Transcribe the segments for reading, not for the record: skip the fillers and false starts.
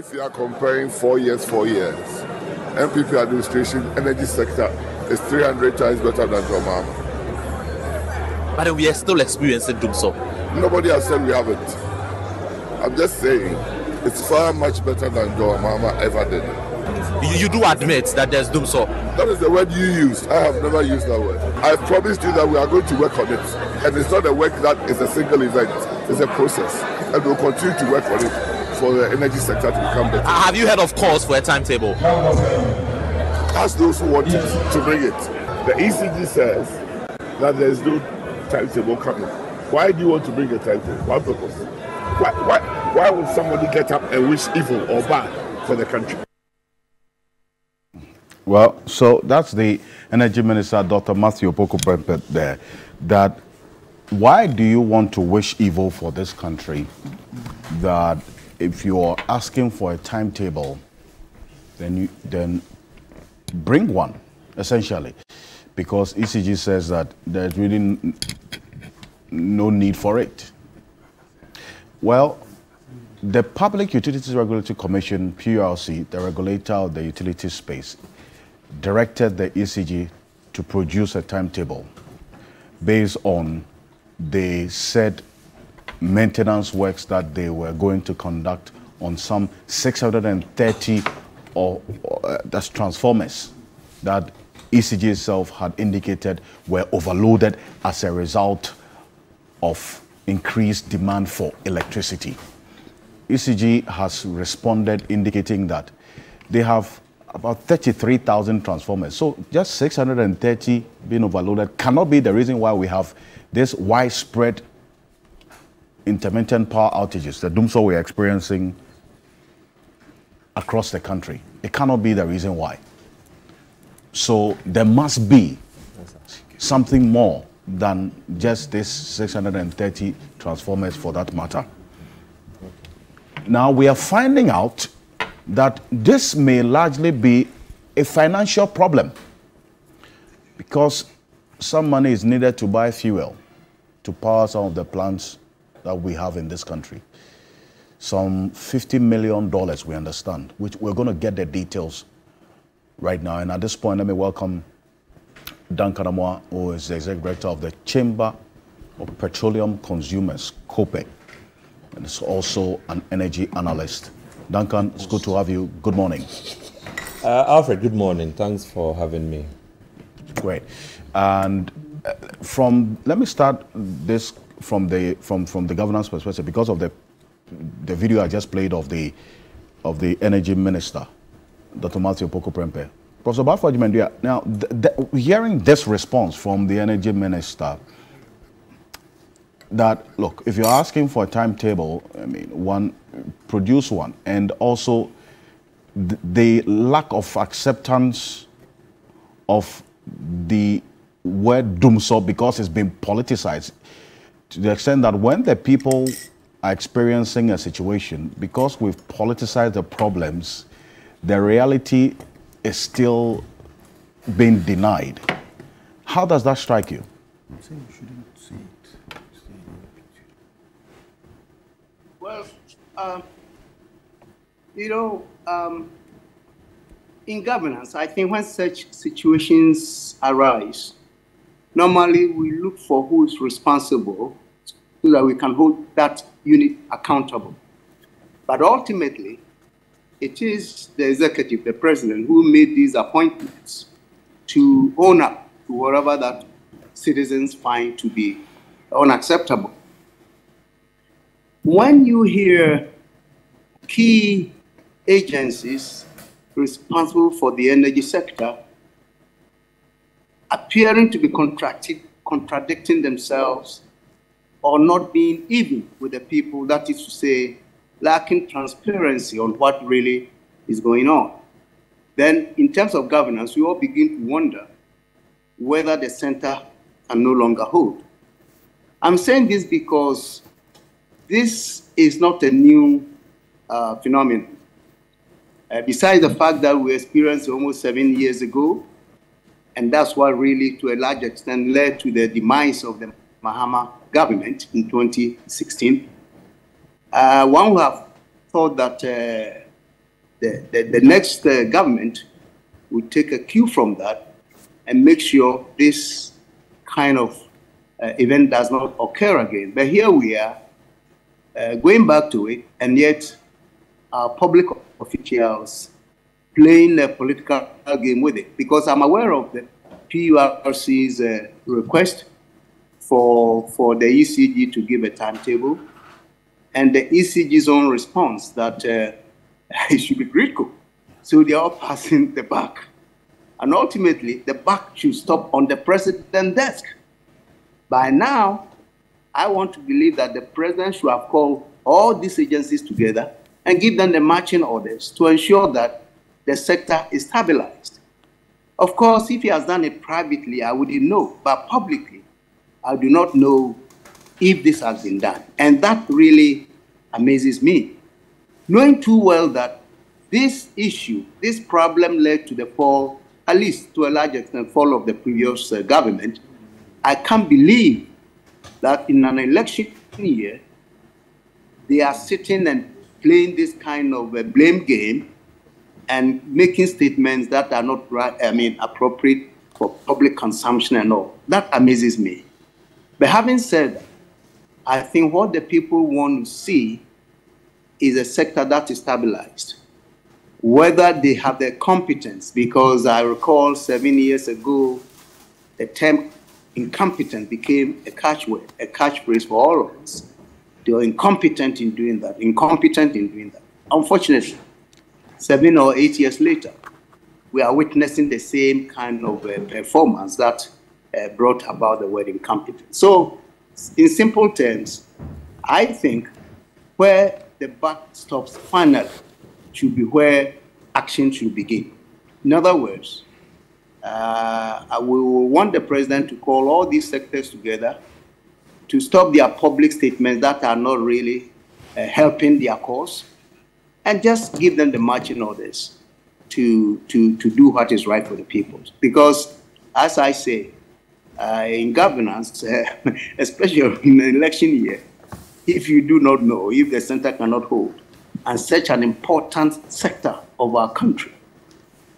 If you are comparing 4 years, 4 years, MPP administration, energy sector is 300 times better than Dramani. But we are still experiencing Dumsor. Nobody has said we haven't. I'm just saying it's far much better than Dramani ever did. You do admit that there's Dumsor. That is the word you used. I have never used that word. I promised you that we are going to work on it. And it's not a work that is a single event. It's a process. And we'll continue to work on it for the energy sector to become better. Have you heard of calls for a timetable? Ask those who want to bring it. The ECG says that there is no timetable coming. Why do you want to bring a timetable? What purpose? Why would somebody get up and wish evil or bad for the country? Well, so that's the Energy Minister, Dr. Matthew Opoku Prempeh there, that why do you want to wish evil for this country? That if you are asking for a timetable, then bring one, essentially, because ECG says that there's really no need for it. Well, the Public Utilities Regulatory Commission, PURC, the regulator of the utility space, directed the ECG to produce a timetable based on the said maintenance works that they were going to conduct on some 630 that's transformers that ECG itself had indicated were overloaded as a result of increased demand for electricity. ECG has responded indicating that they have about 33,000 transformers. So just 630 being overloaded cannot be the reason why we have this widespread intermittent power outages, the Dumsor we are experiencing across the country. It cannot be the reason why. So there must be something more than just this 630 transformers for that matter. Now we are finding out that this may largely be a financial problem because some money is needed to buy fuel to power some of the plants that we have in this country. Some $50 million, we understand, which we're going to get the details right now. And at this point, let me welcome Duncan Amoah, who is the Executive Director of the Chamber of Petroleum Consumers, COPEC, and is also an energy analyst. Duncan, it's good to have you. Good morning. Alfred, good morning. Thanks for having me. Great. And let me start this from the governance perspective, because of the video I just played of the energy minister, Dr. Matthew Opoku Prempeh. Professor Bafo Jimendia, now hearing this response from the energy minister, that look, if you're asking for a timetable, I mean, one produce one, and also the lack of acceptance of the word Dumsor because it's been politicized. To the extent that when the people are experiencing a situation, because we've politicized the problems, the reality is still being denied. How does that strike you? I'm saying you shouldn't say it. Well, in governance, I think when such situations arise, normally we look for who is responsible so that we can hold that unit accountable. But ultimately, it is the executive, the president, who made these appointments to own up to whatever that citizens find to be unacceptable. When you hear key agencies responsible for the energy sector appearing to be contradicting themselves or not being even with the people, that is to say, lacking transparency on what really is going on, then in terms of governance, we all begin to wonder whether the center can no longer hold. I'm saying this because this is not a new phenomenon. Besides the fact that we experienced almost 7 years ago, and that's what really, to a large extent, led to the demise of the Mahama government in 2016. One would have thought that the next government will take a cue from that and make sure this kind of event does not occur again. But here we are going back to it, and yet our public officials playing a political game with it. Because I'm aware of the PURC's request for the ECG to give a timetable, and the ECG's own response that it should be GridCo. So they are all passing the buck. And ultimately, the buck should stop on the president's desk. By now, I want to believe that the president should have called all these agencies together and give them the marching orders to ensure that the sector is stabilized. Of course, if he has done it privately, I wouldn't know. But publicly, I do not know if this has been done. And that really amazes me, knowing too well that this issue, this problem led to the fall, at least to a large extent, fall of the previous government. I can't believe that in an election year, they are sitting and playing this kind of a blame game and making statements that are not right, I mean, appropriate for public consumption and all. That amazes me. But having said that, I think what the people want to see is a sector that is stabilized, whether they have the competence, because I recall 7 years ago, the term incompetent became a catchword, a catchphrase for all of us. They are incompetent in doing that, incompetent in doing that. Unfortunately, 7 or 8 years later, we are witnessing the same kind of performance that brought about the word incompetent. So, in simple terms, I think where the buck stops finally should be where action should begin. In other words, we will want the president to call all these sectors together to stop their public statements that are not really helping their cause, and just give them the marching orders to do what is right for the people. Because, as I say, in governance, especially in an election year, if you do not know, if the center cannot hold, and such an important sector of our country,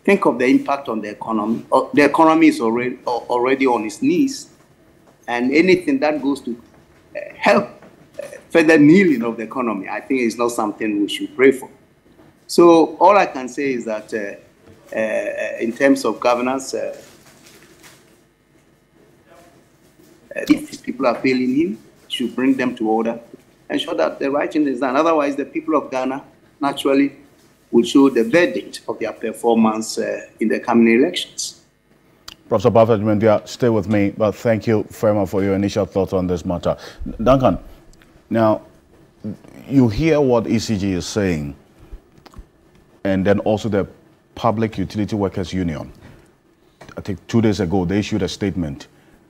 think of the impact on the economy. The economy is already on its knees, and anything that goes to help further kneeling of the economy, I think is not something we should pray for. So all I can say is that in terms of governance, if these people are failing him, should bring them to order, ensure that the right thing is done. Otherwise, the people of Ghana naturally will show the verdict of their performance in the coming elections. Professor Baffa, stay with me, but thank you very much for your initial thoughts on this matter. Duncan, now you hear what ECG is saying, and then also the Public Utility Workers Union. I think 2 days ago, they issued a statement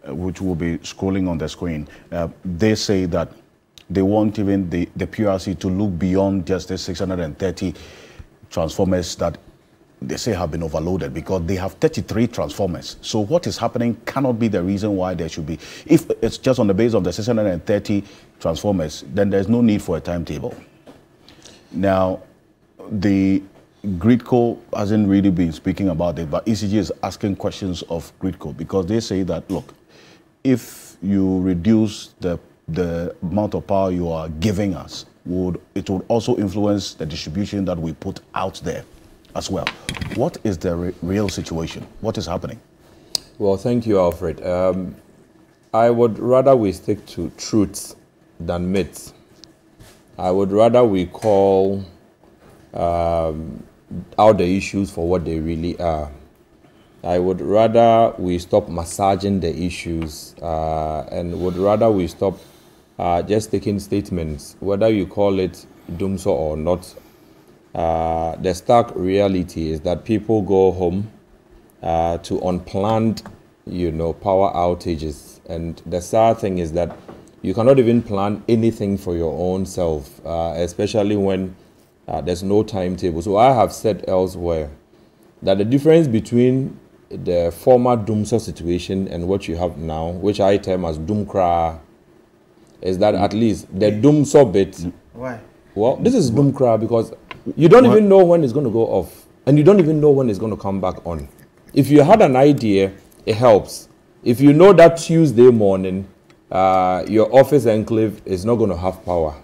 which will be scrolling on the screen. They say that they want even the PRC to look beyond just the 630 transformers that they say have been overloaded, because they have 33 transformers. So what is happening cannot be the reason why there should be. If it's just on the basis of the 630 transformers, then there's no need for a timetable. Now, the GridCo hasn't really been speaking about it, but ECG is asking questions of GridCo, because they say that, look, if you reduce the amount of power you are giving us, it would also influence the distribution that we put out there as well. What is the real situation? What is happening? Well, thank you, Alfred. I would rather we stick to truths than myths. I would rather we call out the issues for what they really are. I would rather we stop massaging the issues, and would rather we stop just taking statements, whether you call it Dumsor or not. The stark reality is that people go home to unplanned, power outages. And the sad thing is that you cannot even plan anything for your own self, especially when there's no timetable. So I have said elsewhere that the difference between the former Dumsor situation and what you have now, which I term as Dumkra, is that at least the Dumsor bit Well, this is doom cry because you don't even know when it's going to go off, and you don't even know when it's going to come back on. If you had an idea, it helps. If you know that Tuesday morning, your office enclave is not going to have power,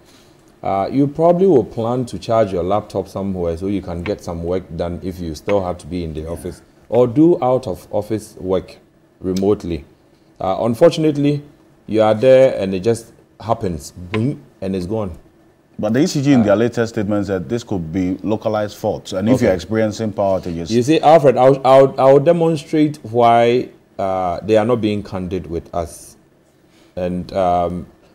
you probably will plan to charge your laptop somewhere so you can get some work done if you still have to be in the office, or do out of office work remotely. Unfortunately, you are there and it just happens, boom, and it's gone. But the ECG in their latest statement said this could be localized faults, and if you're experiencing power outages. You see, Alfred, I'll demonstrate why they are not being candid with us. And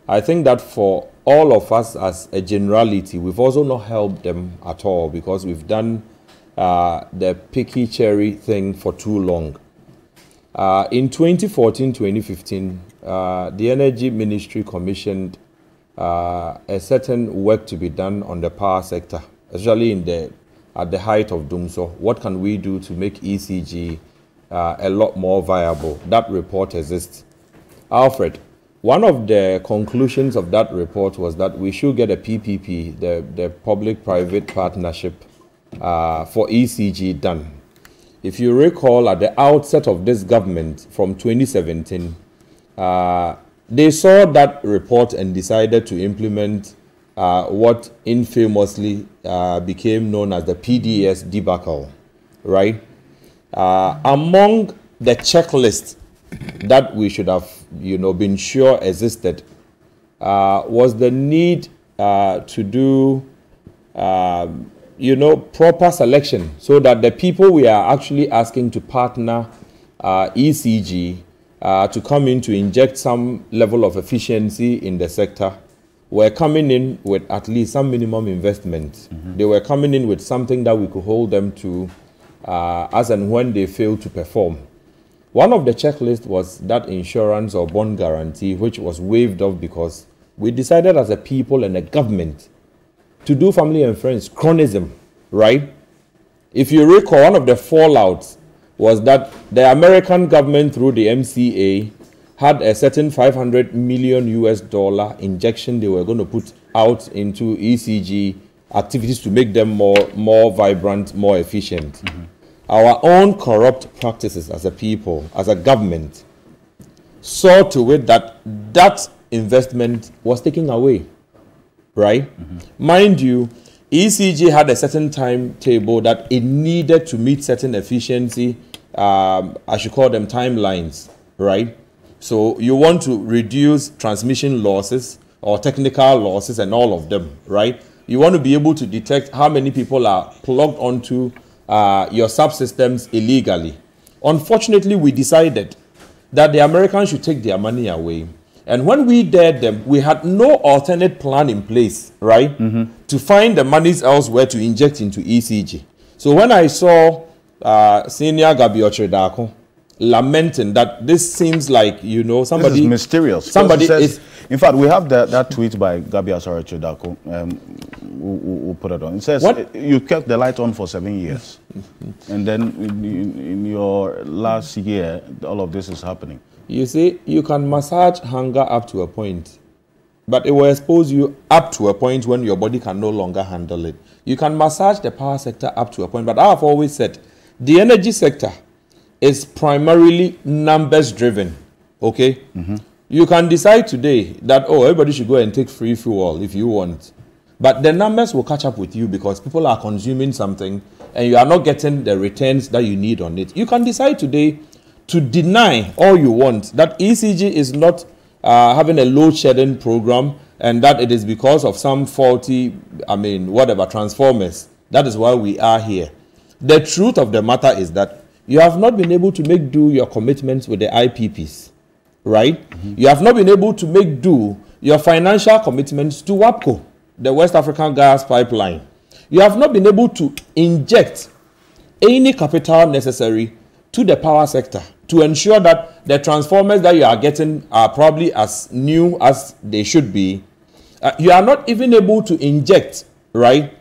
I think that for all of us as a generality, we've also not helped them at all because we've done the picky cherry thing for too long. In 2014-2015, the Energy Ministry commissioned a certain work to be done on the power sector, especially in the, at the height of Dumsor. What can we do to make ECG a lot more viable? That report exists. Alfred, one of the conclusions of that report was that we should get a PPP, the public-private partnership for ECG done. If you recall, at the outset of this government from 2017, they saw that report and decided to implement what infamously became known as the PDS debacle, right? Among the checklists that we should have, you know, been sure existed was the need to do, you know, proper selection so that the people we are actually asking to partner ECG to come in to inject some level of efficiency in the sector were coming in with at least some minimum investment. Mm-hmm. They were coming in with something that we could hold them to as and when they fail to perform. One of the checklists was that insurance or bond guarantee, which was waived off because we decided as a people and a government to do family and friends cronism, right? If you recall, one of the fallouts was that the American government through the MCA had a certain $500 million injection they were going to put out into ECG activities to make them more vibrant, more efficient. Mm-hmm. Our own corrupt practices as a people, as a government, saw to it that that investment was taken away, right? Mm-hmm. Mind you, ECG had a certain timetable that it needed to meet certain efficiency, I should call them timelines, right? So you want to reduce transmission losses or technical losses and all of them, right? You want to be able to detect how many people are plugged onto your subsystems illegally. Unfortunately, we decided that the Americans should take their money away. And when we dared them, we had no alternate plan in place, right? Mm-hmm. To find the monies elsewhere to inject into ECG. So when I saw Senior Gabby Otchere-Darko lamenting that this seems like, you know, somebody... This is mysterious. Somebody says, in fact, we have that tweet by Gabby Otchere-Darko. We'll put it on. It says, what? You kept the light on for 7 years. And then in your last year, all of this is happening. You see, you can massage hunger up to a point, but it will expose you up to a point when your body can no longer handle it. You can massage the power sector up to a point, but I've always said the energy sector is primarily numbers driven, okay? Mm-hmm. You can decide today that, oh, everybody should go and take free fuel if you want, but the numbers will catch up with you because people are consuming something and you are not getting the returns that you need on it. You can decide today to deny all you want that ECG is not having a load shedding program and that it is because of some faulty, I mean, whatever, transformers. That is why we are here. The truth of the matter is that you have not been able to make do your commitments with the IPPs, right? Mm-hmm. You have not been able to make do your financial commitments to WAPCO, the West African Gas Pipeline. You have not been able to inject any capital necessary to the power sector to ensure that the transformers that you are getting are probably as new as they should be. You are not even able to inject, right,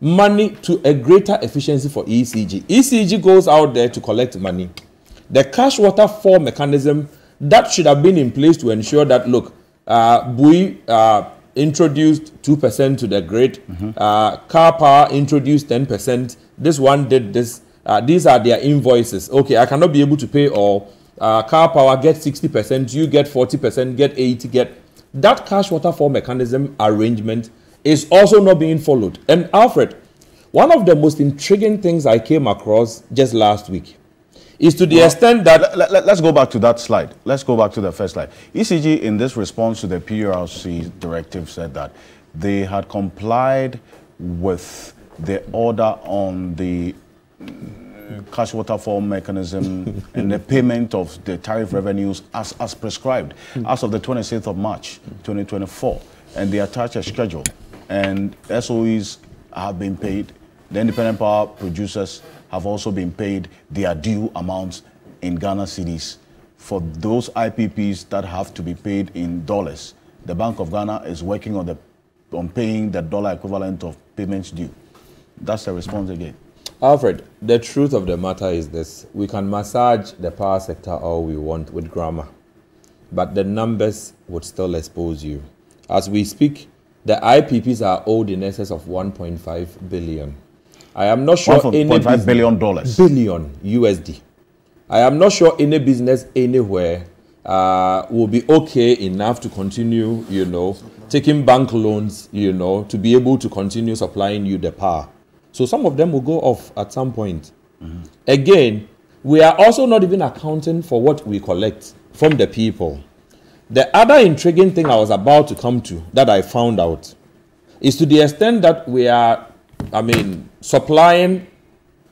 money to a greater efficiency for ECG. ECG goes out there to collect money. The cash waterfall mechanism that should have been in place to ensure that, look, Bui introduced 2% to the grid. Car Power introduced 10%. This one did this. These are their invoices. Okay, I cannot be able to pay all. Car Power get 60%, you get 40%, get 80%, get... That cash waterfall mechanism arrangement is also not being followed. And Alfred, one of the most intriguing things I came across just last week is to the extent that... Let's go back to that slide. Let's go back to the first slide. ECG, in this response to the PURC directive, said that they had complied with the order on the cash waterfall mechanism and the payment of the tariff revenues as prescribed as of the 26th of March, 2024. And they attached a schedule. And SOEs have been paid. The independent power producers have also been paid their due amounts in Ghana cedis. For those IPPs that have to be paid in dollars, the Bank of Ghana is working on paying the dollar equivalent of payments due. That's the response again. Alfred, the truth of the matter is this. We can massage the power sector all we want with grammar, but the numbers would still expose you. As we speak, the IPPs are owed in excess of $1.5 billion. I am not sure any $1.5 billion. Billion USD. I am not sure any business anywhere will be okay enough to continue, you know, taking bank loans, you know, to be able to continue supplying you the power. So some of them will go off at some point. Again, we are also not even accounting for what we collect from the people. The other intriguing thing I was about to come to that I found out is to the extent that we are, I mean, supplying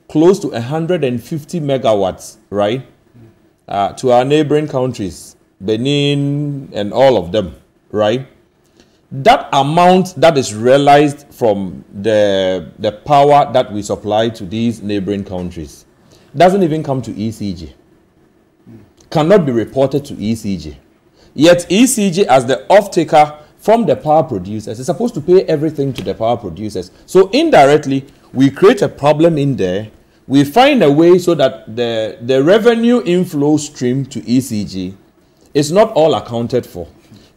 close to 150 megawatts, right, to our neighboring countries, Benin and all of them, right? That amount that is realized from the power that we supply to these neighboring countries doesn't even come to ECG, cannot be reported to ECG. Yet ECG, as the off-taker from the power producers, is supposed to pay everything to the power producers. So indirectly, we create a problem in there. We find a way so that the revenue inflow stream to ECG is not all accounted for.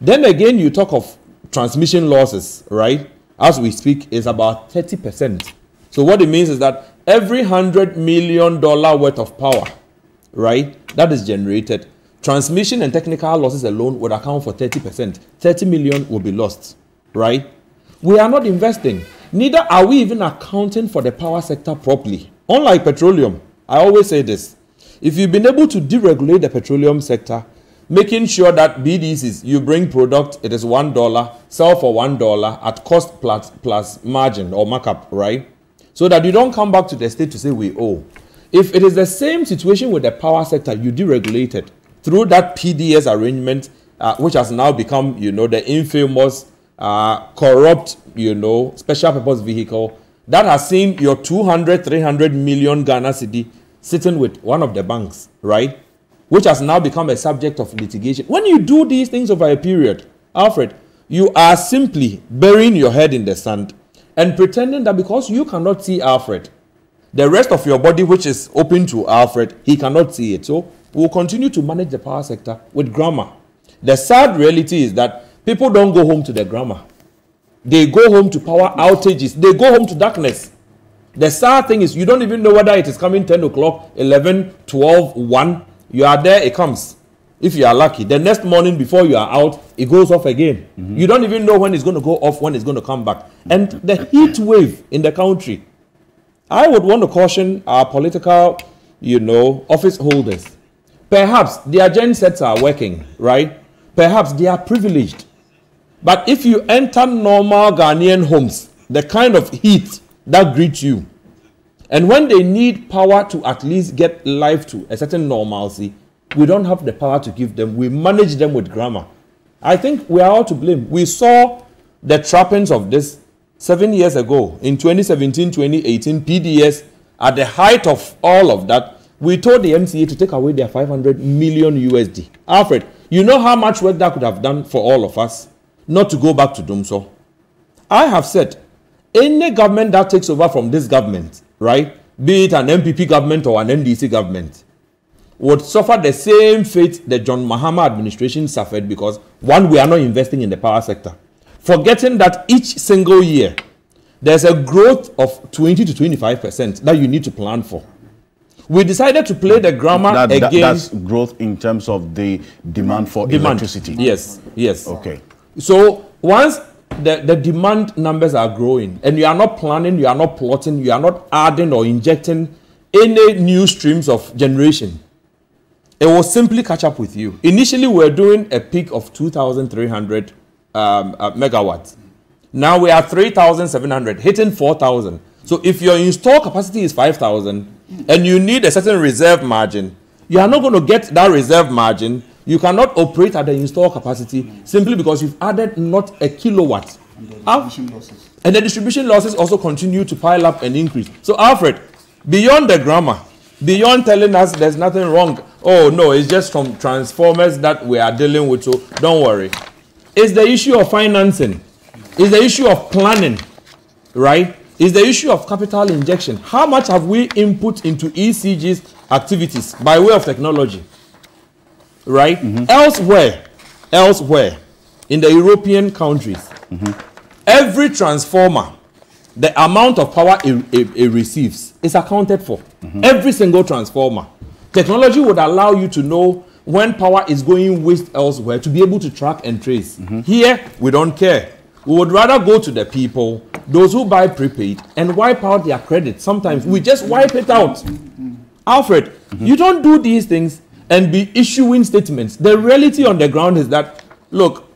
Then again, you talk of transmission losses, right? As we speak, is about 30%. So what it means is that every $100 million worth of power, right, that is generated, transmission and technical losses alone would account for 30%. 30 million will be lost, right? We are not investing. Neither are we even accounting for the power sector properly. Unlike petroleum, I always say this. If you've been able to deregulate the petroleum sector, making sure that BDCs, you bring product, it is $1, sell for $1 at cost plus margin or markup, right? So that you don't come back to the state to say we owe. If it is the same situation with the power sector, you deregulate it through that PDS arrangement, which has now become, you know, the infamous corrupt, you know, special purpose vehicle that has seen your 200, 300 million Ghana cedi sitting with one of the banks, right? Which has now become a subject of litigation. When you do these things over a period, Alfred, you are simply burying your head in the sand and pretending that because you cannot see Alfred, the rest of your body, which is open to Alfred, he cannot see it. So we'll continue to manage the power sector with grammar. The sad reality is that people don't go home to the grammar. They go home to power outages. They go home to darkness. The sad thing is you don't even know whether it is coming 10 o'clock, 11, 12, 1. You are there, it comes. If you are lucky, the next morning before you are out, it goes off again. You don't even know when it's going to go off, when it's going to come back. And the heat wave in the country, I would want to caution our political, you know, office holders. Perhaps their gen sets are working, right? Perhaps they are privileged. But if you enter normal Ghanaian homes, the kind of heat that greets you, and when they need power to at least get life to a certain normalcy, we don't have the power to give them. We manage them with grammar. I think we are all to blame. We saw the trappings of this 7 years ago in 2017, 2018, PDS, at the height of all of that. We told the MCA to take away their 500 million USD. Alfred, you know how much work that could have done for all of us not to go back to Dumsor? I have said, any government that takes over from this government, right, be it an MPP government or an NDC government, would suffer the same fate that John Mahama administration suffered because, one, we are not investing in the power sector. forgetting that each single year, there's a growth of 20 to 25% that you need to plan for. We decided to play the grammar again. That's growth in terms of the demand for electricity. Yes, yes. Okay. So once the demand numbers are growing and you are not planning, you are not plotting, you are not adding or injecting any new streams of generation, it will simply catch up with you. Initially, we were doing a peak of 2,300 megawatts. Now we are 3,700, hitting 4,000. So if your install capacity is 5,000 and you need a certain reserve margin, you are not going to get that reserve margin. You cannot operate at the install capacity simply because you've added not a kilowatt. And the distribution losses also continue to pile up and increase. So Alfred, beyond the grammar, beyond telling us there's nothing wrong, oh no, it's just from transformers that we are dealing with, so don't worry. It's the issue of financing. It's the issue of planning, right? It's the issue of capital injection. How much have we input into ECG's activities by way of technology, right? Mm-hmm. Elsewhere, in the European countries, mm-hmm. every transformer, the amount of power it receives is accounted for. Mm-hmm. Every single transformer. Technology would allow you to know when power is going waste elsewhere, to be able to track and trace. Mm-hmm. Here, we don't care. We would rather go to the people, those who buy prepaid, and wipe out their credit. Sometimes we just wipe it out. Alfred, mm-hmm. you don't do these things and be issuing statements. The reality on the ground is that, look,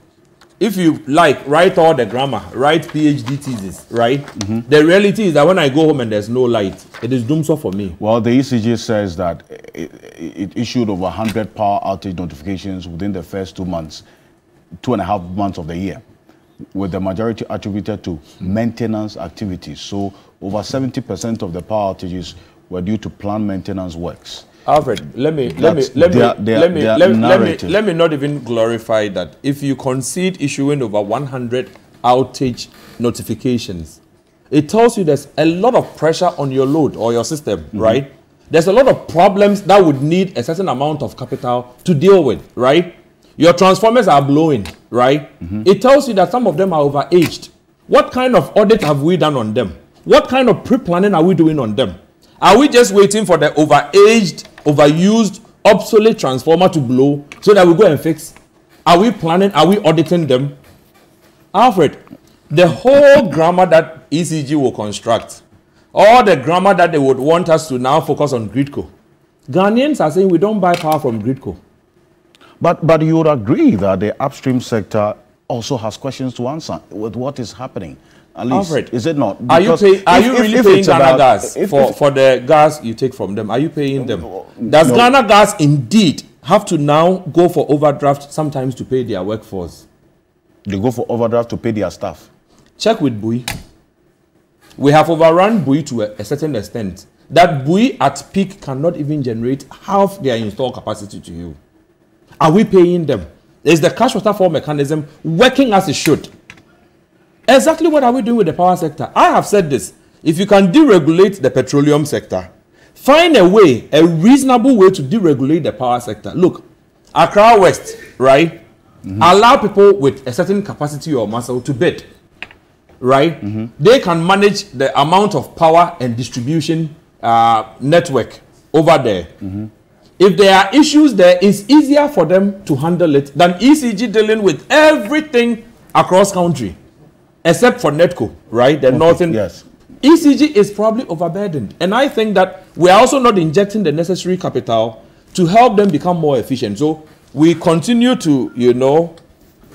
if you like, write all the grammar, write PhD thesis, right? Mm-hmm. The reality is that when I go home and there's no light, it is Dumsor for me. Well, the ECG says that it issued over 100 power outage notifications within the first 2 months, 2.5 months of the year, with the majority attributed to maintenance activities. So over 70% of the power outages were due to planned maintenance works. Alfred, let me not even glorify that. If you concede issuing over 100 outage notifications, it tells you there's a lot of pressure on your load or your system, mm-hmm. right? There's a lot of problems that would need a certain amount of capital to deal with, right? Your transformers are blowing, right? Mm-hmm. It tells you that some of them are overaged. What kind of audit have we done on them? What kind of pre-planning are we doing on them? Are we just waiting for the overaged, overused, obsolete transformer to blow so that we go and fix? Are we planning? Are we auditing them? Alfred, the whole grammar that ECG will construct, all the grammar that they would want us to now focus on GridCo, Ghanaians are saying we don't buy power from GridCo. But you would agree that the upstream sector also has questions to answer with what is happening. At least, Alfred, is it not? Because are you really paying Ghana gas for the gas you take from them? Are you paying them? Does Ghana gas indeed have to now go for overdraft sometimes to pay their workforce? They go for overdraft to pay their staff. Check with Bui. We have overrun Bui to a certain extent. That Bui at peak cannot even generate half their install capacity to you. Are we paying them? Is the cash waterfall mechanism working as it should? Exactly what are we doing with the power sector? I have said this. If you can deregulate the petroleum sector, find a way, a reasonable way to deregulate the power sector. Look, Accra West, right? Mm-hmm. Allow people with a certain capacity or muscle to bid, right? Mm-hmm. They can manage the amount of power and distribution network over there. Mm-hmm. If there are issues there, it's easier for them to handle it than ECG dealing with everything across country. Except for NEDCo, right? The northern. Yes. ECG is probably overburdened. And I think that we are also not injecting the necessary capital to help them become more efficient. So we continue to, you know,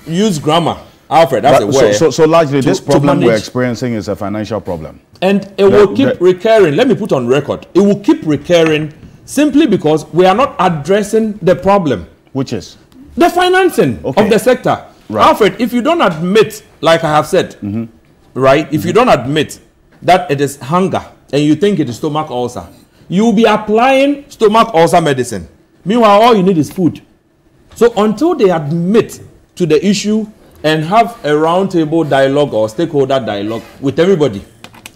use grammar. Alfred, that's a word. So largely this problem we're experiencing is a financial problem. And it will keep recurring. Let me put on record. It will keep recurring simply because we are not addressing the problem. Which is? The financing of the sector. Right. Alfred, if you don't admit, like I have said, mm-hmm. right, if mm-hmm. you don't admit that it is hunger and you think it is stomach ulcer, you will be applying stomach ulcer medicine. Meanwhile, all you need is food. So until they admit to the issue and have a roundtable dialogue or stakeholder dialogue with everybody,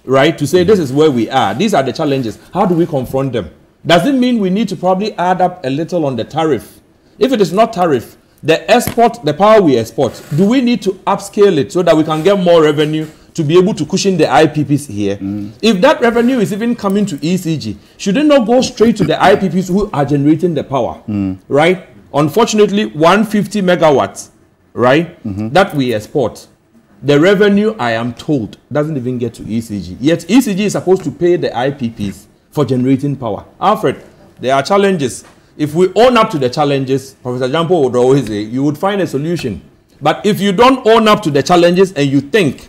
right, to say mm-hmm. this is where we are, these are the challenges, how do we confront them? Does it mean we need to probably add up a little on the tariff? If it is not tariff, The export, the power we export, do we need to upscale it so that we can get more revenue to be able to cushion the IPPs here? Mm. If that revenue is even coming to ECG, should it not go straight to the IPPs who are generating the power? Mm. Right? Unfortunately, 150 megawatts, right, that we export, the revenue, I am told, doesn't even get to ECG. Yet ECG is supposed to pay the IPPs for generating power. Alfred, there are challenges. If we own up to the challenges, Professor Jampo would always say, you would find a solution. But if you don't own up to the challenges and you think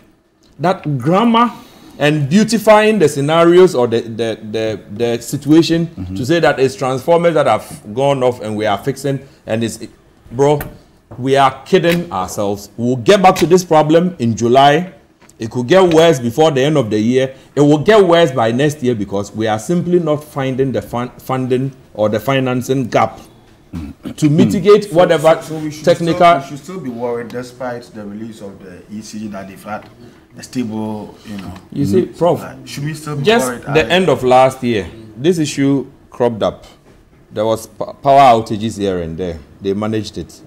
that grammar and beautifying the scenarios or the situation to say that it's transformers that have gone off and we are fixing and it's, bro, we are kidding ourselves. We'll get back to this problem in July. It could get worse before the end of the year. It will get worse by next year because we are simply not finding the funding or the financing gap to mitigate whatever we should still be worried despite the release of the ECG that they've had a stable, you know. You see, Prof, should we still be worried? Just the end of last year, this issue cropped up. There was power outages here and there. They managed it.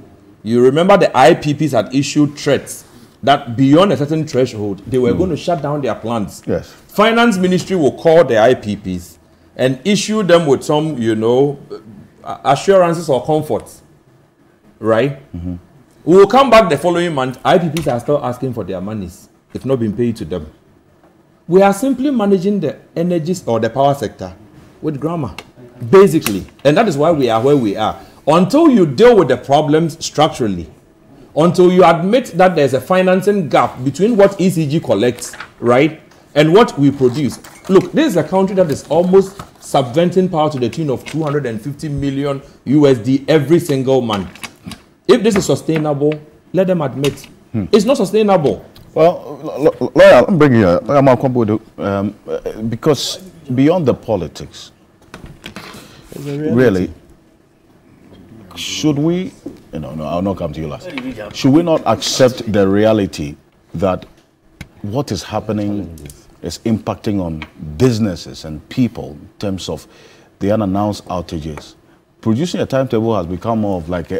You remember the IPPs had issued threats that beyond a certain threshold, they were going to shut down their plants. Yes. Finance Ministry will call the IPPs and issue them with some, you know, assurances or comforts, right? We will come back the following month. IPPs are still asking for their monies, if not been paid to them. We are simply managing the energy or the power sector with grammar, basically. And that is why we are where we are. Until you deal with the problems structurally, until you admit that there's a financing gap between what ECG collects, right, and what we produce. Look, this is a country that is almost subventing power to the tune of $250 million USD every single month. If this is sustainable, let them admit. It's not sustainable. Well, Lawyer, I'm bringing you because beyond the politics, really, should we, you know, no, I'll not come to you last. Should we not accept the reality that what is happening is impacting on businesses and people in terms of the unannounced outages? Producing a timetable has become more of like a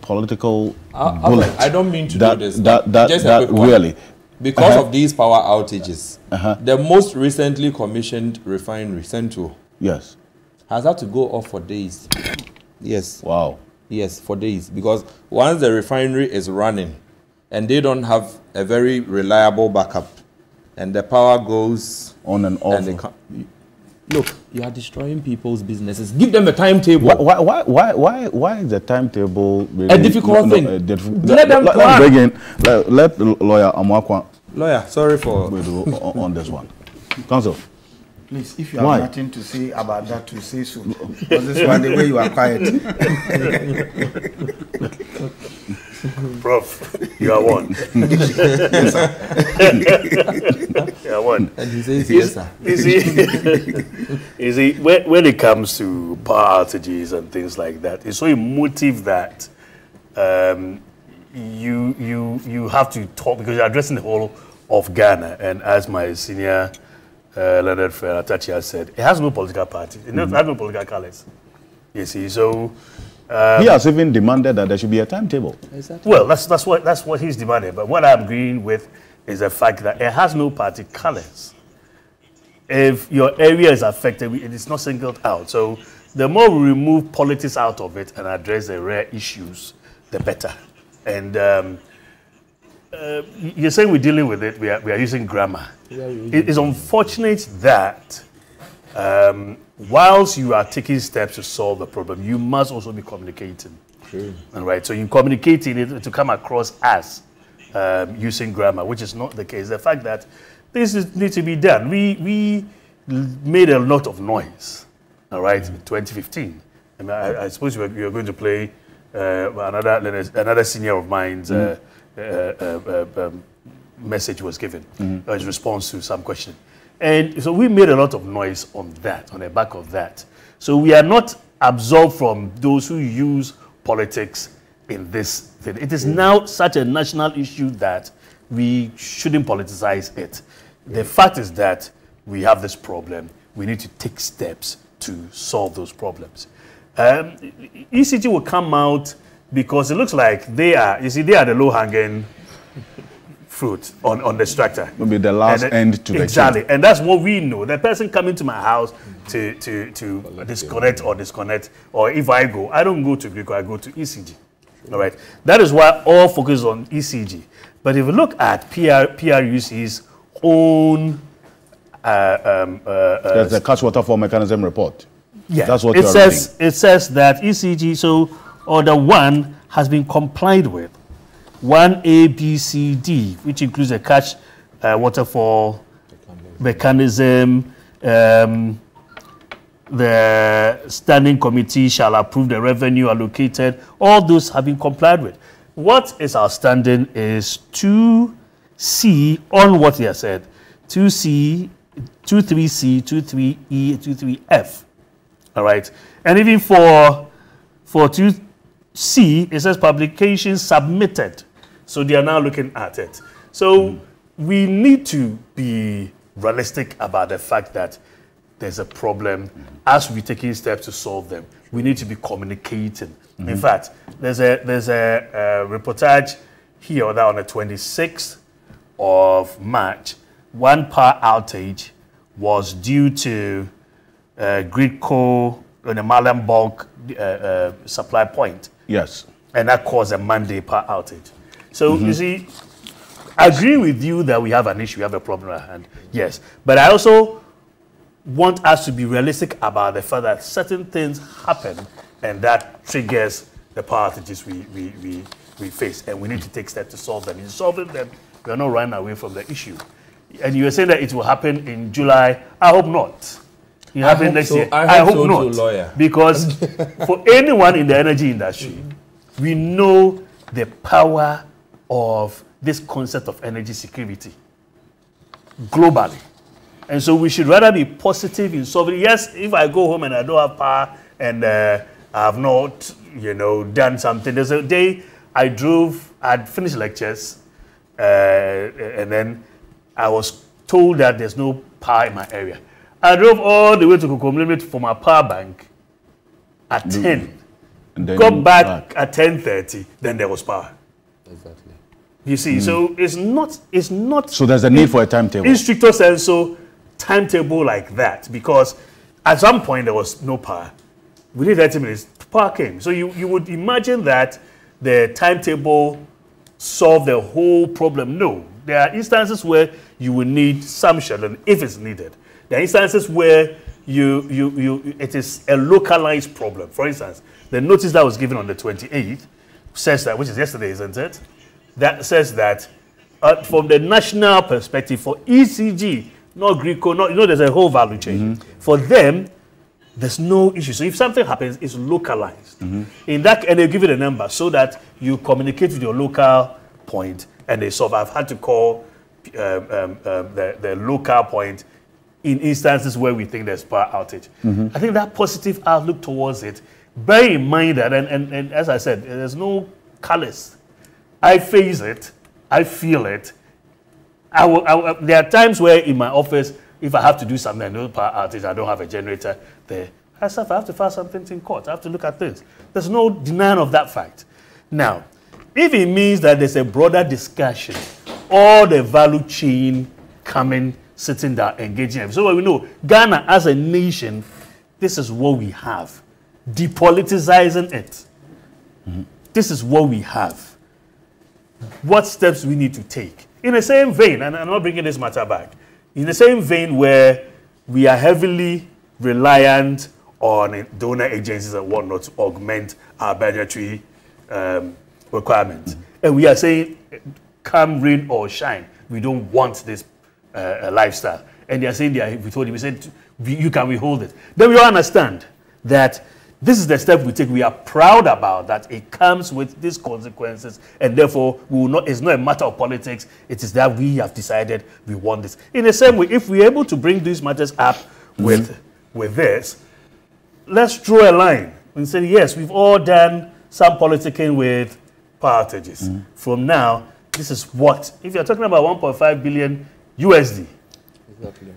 political bullet. I don't mean to do this. Just a quick really. Because of these power outages, the most recently commissioned refinery, Central, yes, has had to go off for days. Yes. Wow. Yes, for days. Because once the refinery is running and they don't have a very reliable backup and the power goes on and off. And they look, you are destroying people's businesses. Give them a timetable. Why is the timetable really a difficult thing? Let them plan. Let Lawyer Amoah. Lawyer, sorry for on this one. Counsel. Please, if you have nothing to say about that, to say so. Because this one, the way you are quiet. Prof, you are one. Yes, sir. You are one. And he says, yes, sir. You see, when it comes to power outages and things like that, it's so emotive that you have to talk, because you're addressing the whole of Ghana. And as my senior Leonard Ferratachi has said, it has no political party. It has no political colors. You see, so he has even demanded that there should be a timetable. Exactly. Well, that's what he's demanded. But what I'm agreeing with is the fact that it has no party colors. If your area is affected, it is not singled out. So the more we remove politics out of it and address the rare issues, the better. And you're saying we're dealing with it, we are using grammar. It's unfortunate that whilst you are taking steps to solve the problem, you must also be communicating. True. All right, so you're communicating it to come across as using grammar, which is not the case. The fact that this needs to be done. We made a lot of noise, all right, in 2015. I mean, I suppose you're going to play another senior of mine's message was given as response to some question, and so we made a lot of noise on that, on the back of that. So we are not absolved from those who use politics in this thing. It is now such a national issue that we shouldn't politicize it. The fact is that we have this problem. We need to take steps to solve those problems. ECG will come out because it looks like they are, you see, they are the low-hanging fruit on the structure. Will be the last end to the exactly, and that's what we know. The person coming to my house to disconnect or disconnect, or if I go, I don't go to GridCo, I go to ECG. All right, that is why all focus on ECG. But if you look at PRUC's own, there's a catch waterfall mechanism report. Yeah, that's what it says. Reading. It says that ECG, so order one has been complied with, 1A, B, C, D, which includes a catch waterfall mechanism. The standing committee shall approve the revenue allocated. All those have been complied with. What is outstanding is 2C on what he has said. 2C, 23C, 23E, 23F. All right. And even for 2C, it says publication submitted. So they are now looking at it. So we need to be realistic about the fact that there's a problem. As we're taking steps to solve them, we need to be communicating. In fact, there's a reportage here that on the 26th of March, one power outage was due to GridCo on the Malam bulk supply point. Yes. And that caused a Monday power outage. So you see, I agree with you that we have an issue, we have a problem at hand. Yes. But I also want us to be realistic about the fact that certain things happen and that triggers the power outages we face, and we need to take steps to solve them. In solving them, we are not running away from the issue. And you were saying that it will happen in July. I hope not. It will happen next year. I hope so not. Too, lawyer. Because for anyone in the energy industry, we know the power of this concept of energy security globally. And so we should rather be positive in solving. Yes, if I go home and I don't have power and I have not, you know, done something. There's a day I drove, I'd finished lectures, and then I was told that there's no power in my area. I drove all the way to Kukumlimit for my power bank at 10. And then got back at 10:30, then there was power. Exactly. You see, so it's not. So there's a need for a timetable. In stricto sensu, timetable like that, because at some point there was no power. Within 30 minutes, power came. So you would imagine that the timetable solved the whole problem. No. There are instances where you will need some scheduling if it's needed. There are instances where it is a localized problem. For instance, the notice that was given on the 28th says that, which is yesterday, isn't it? That says that from the national perspective, for ECG, not GridCo, not, you know, there's a whole value chain. For them, there's no issue. So if something happens, it's localized. In that, and they'll give you the number so that you communicate with your local point and they solve. I've had to call the local point in instances where we think there's power outage. I think that positive outlook towards it, bear in mind that, and as I said, there's no callous. I face it, I feel it. There are times where in my office, if I have to do something, I know power outage, I don't have a generator there. I have to file something in court. I have to look at things. There's no denying of that fact. Now, if it means that there's a broader discussion, all the value chain coming, sitting down, engaging. So we know Ghana as a nation, this is what we have. Depoliticizing it. This is what we have. What steps we need to take. In the same vein, and I'm not bringing this matter back, in the same vein where we are heavily reliant on donor agencies and whatnot to augment our budgetary requirements. And we are saying, come rain or shine, we don't want this lifestyle. And they are saying, you can withhold it. Then we all understand that this is the step we take. We are proud about that. It comes with these consequences, and therefore, we will not, it's not a matter of politics. It is that we have decided we want this. In the same way, if we're able to bring these matters up with this, let's draw a line and say, yes, we've all done some politicking with power outages. From now, this is what, if you're talking about 1.5 billion USD, exactly.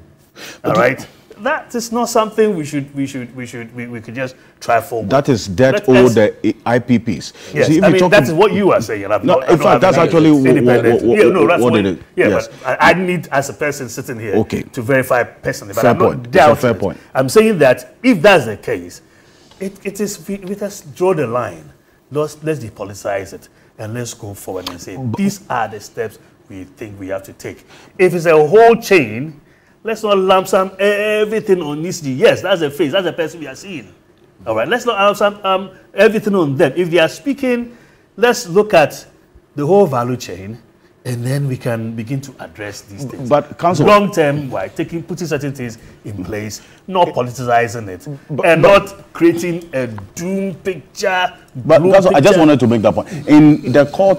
All right? that is not something we could just try forward. That is dead older IPPs. Yes, see, I mean, that is what you are saying. In fact, that's actually what it is. Yeah, yes. But I need, as a person sitting here, to verify personally. But fair point. That's a fair point. I'm saying that if that's the case, it is. Let us draw the line. Let's depoliticize it and let's go forward and say these are the steps we think we have to take. If it's a whole chain, let's not lump sum everything on ECG. Yes, that's a face, that's a person we are seeing. All right, let's not lump sum everything on them. If they are speaking, let's look at the whole value chain, and then we can begin to address these things. But council, long term, why putting certain things in place, not politicizing it, and not creating a doom picture. But council, I just wanted to make that point. In the court,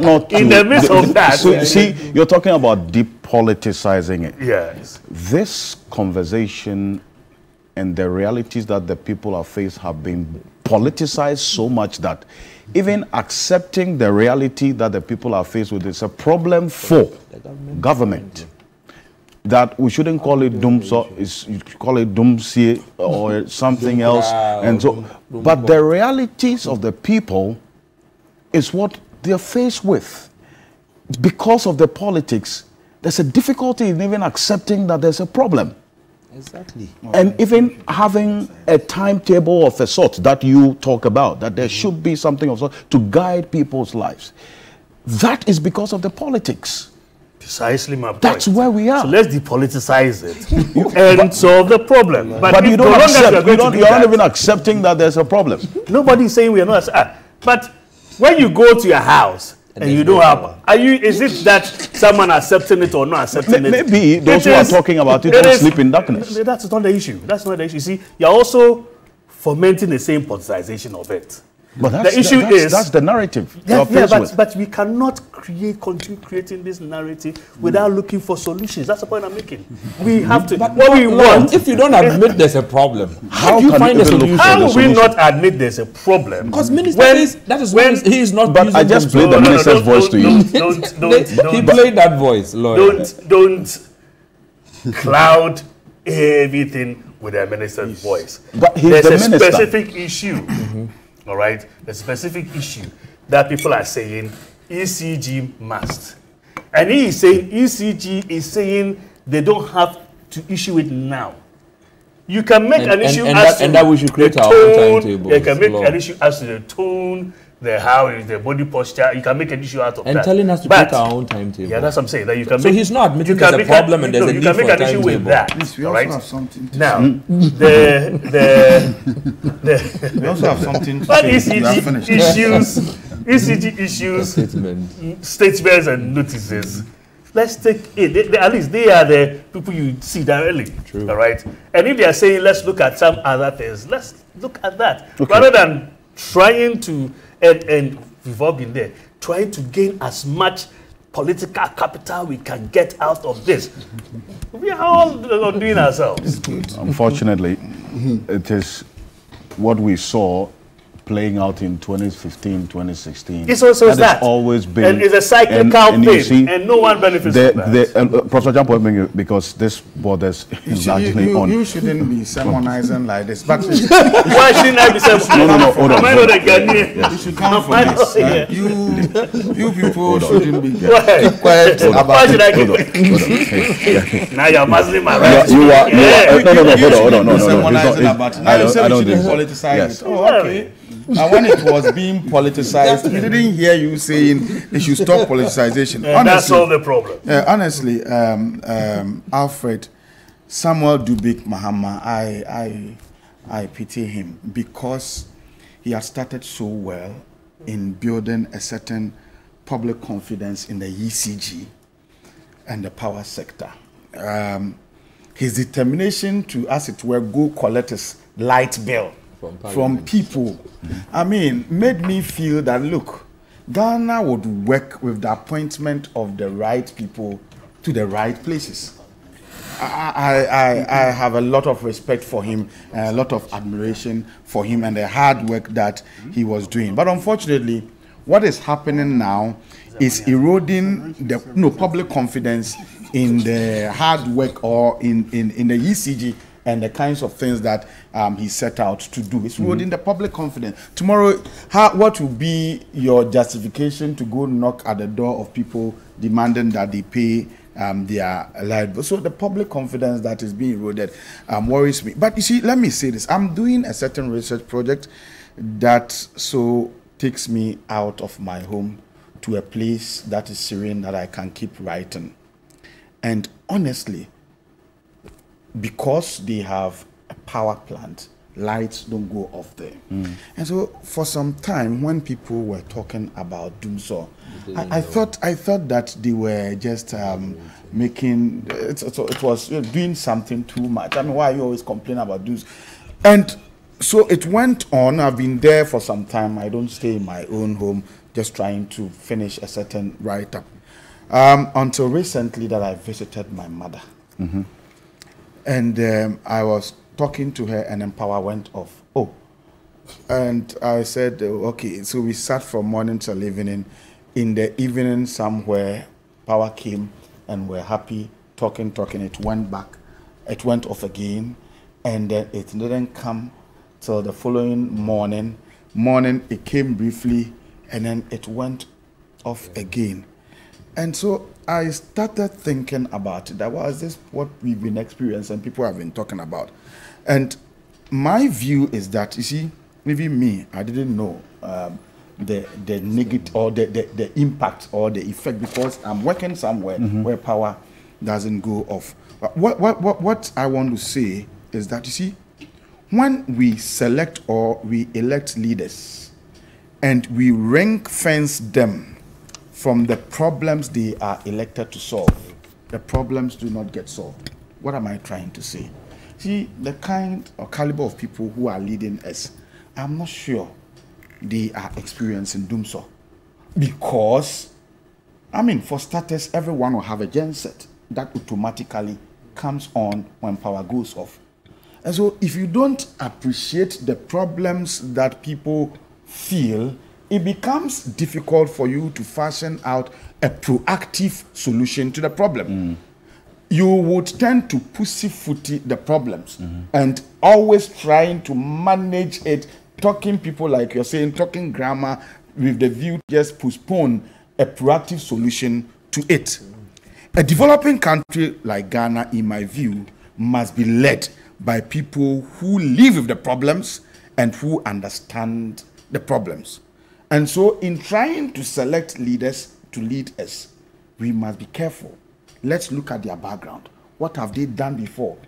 not to. In the midst of that, see, you're talking about depoliticizing it. Yes. This conversation and the realities that the people are faced have been politicized so much that even accepting the reality that the people are faced with is a problem for government. That we shouldn't call it Dumsor, call it Dumsie or something else. And so, but the realities of the people is what they're faced with. Because of the politics, there's a difficulty in even accepting that there's a problem. Exactly. And even having a timetable of a sort that you talk about, that there should be something of sort to guide people's lives. That is because of the politics. Precisely my point. That's where we are. So let's depoliticize it and solve the problem. But you don't accept, you're not even accepting that there's a problem. Nobody's saying we're not. But when you go to your house, and you don't have, is it that someone accepting it or not accepting it? Maybe those who are talking about it don't sleep in darkness. That's not the issue. That's not the issue. You see, you're also fomenting the same politicization of it. But that's the issue is that's the narrative. But we cannot continue creating this narrative without looking for solutions. That's the point I'm making. We have to. What we want. If you don't admit there's a problem, how do you find a solution? How will we not admit there's a problem? Because minister is he is not. But I just played the minister's voice to you. Don't. He played that voice, Lord. Don't cloud everything with the minister's voice. But there's a specific issue. All right, the specific issue that people are saying ECG must. And he is saying ECG is saying they don't have to issue it now. You can make an issue as to the tone, the body posture. You can make an issue out of that. And telling us to create our own timetable. Yeah, that's what I'm saying. That you can so he's not admitting there's a problem and there's a need for a timetable. You can make an issue with that. Yes, we also have something to we also have something to ECG issues, ECG issues, statements and notices. Let's take it. At least they are the people you see directly. True. All right. And if they are saying, let's look at some other things, let's look at that. Okay. Rather than trying to, and we've all been there, trying to gain as much political capital we can get out of this. We are all doing ourselves. Unfortunately, it is what we saw playing out in 2015, 2016. It's also that. It's always been. And it's a cyclical thing, and no one benefits from that. Professor John, because this borders largely on. You shouldn't be sermonizing like this. But why shouldn't I be sermonizing? No, hold on. You should come for this. You people shouldn't be quiet about it. Why should I get now you're muzzling my rights. You are. No. I don't do politicize. Oh, okay. And when it was being politicized, we didn't hear you saying they should stop politicization. Yeah, honestly, that's all the problem. Yeah, honestly, Alfred Samuel Dubik Mahama, I pity him because he has started so well in building a certain public confidence in the ECG and the power sector. His determination to, as it were, go collect his light bill from people, I mean, made me feel that, look, Ghana would work with the appointment of the right people to the right places. I have a lot of respect for him, a lot of admiration for him and the hard work that he was doing. But unfortunately, what is happening now is eroding the public confidence in the hard work or in the ECG and the kinds of things that he set out to do. It's eroding the public confidence. Tomorrow, what will be your justification to go knock at the door of people demanding that they pay their light bill? So the public confidence that is being eroded worries me. But you see, let me say this. I'm doing a certain research project that takes me out of my home to a place that is serene, that I can keep writing. And honestly, because they have a power plant, lights don't go off there. And so for some time, when people were talking about Dumsor, I thought that they were just making it was doing something too much. I mean, why are you always complaining about Dumsor? And so it went on. I've been there for some time. I don't stay in my own home, just trying to finish a certain write-up. Until recently that I visited my mother. And I was talking to her, and then power went off. And I said, okay, so we sat from morning till evening. In the evening somewhere, power came, and we're happy, talking. It went back. It went off again, and then it didn't come till the following morning. It came briefly, and then it went off again. And so I started thinking about it. That was this what we've been experiencing, people have been talking about. And my view is that, you see, even me, I didn't know the negative or the impact or the effect, because I'm working somewhere where power doesn't go off. But what I want to say is that, you see, when we select or we elect leaders and we rank fence them from the problems they are elected to solve, the problems do not get solved. What am I trying to say? See, the kind or caliber of people who are leading us, I'm not sure they are experiencing Dumsor. Because, I mean, for starters, everyone will have a genset that automatically comes on when power goes off. And so if you don't appreciate the problems that people feel, it becomes difficult for you to fashion out a proactive solution to the problem. You would tend to pussyfoot the problems and always trying to manage it, talking people like you're saying, talking grammar with the view to just postpone a proactive solution to it. A developing country like Ghana, in my view, must be led by people who live with the problems and who understand the problems. And so in trying to select leaders to lead us, we must be careful. Let's look at their background. What have they done before?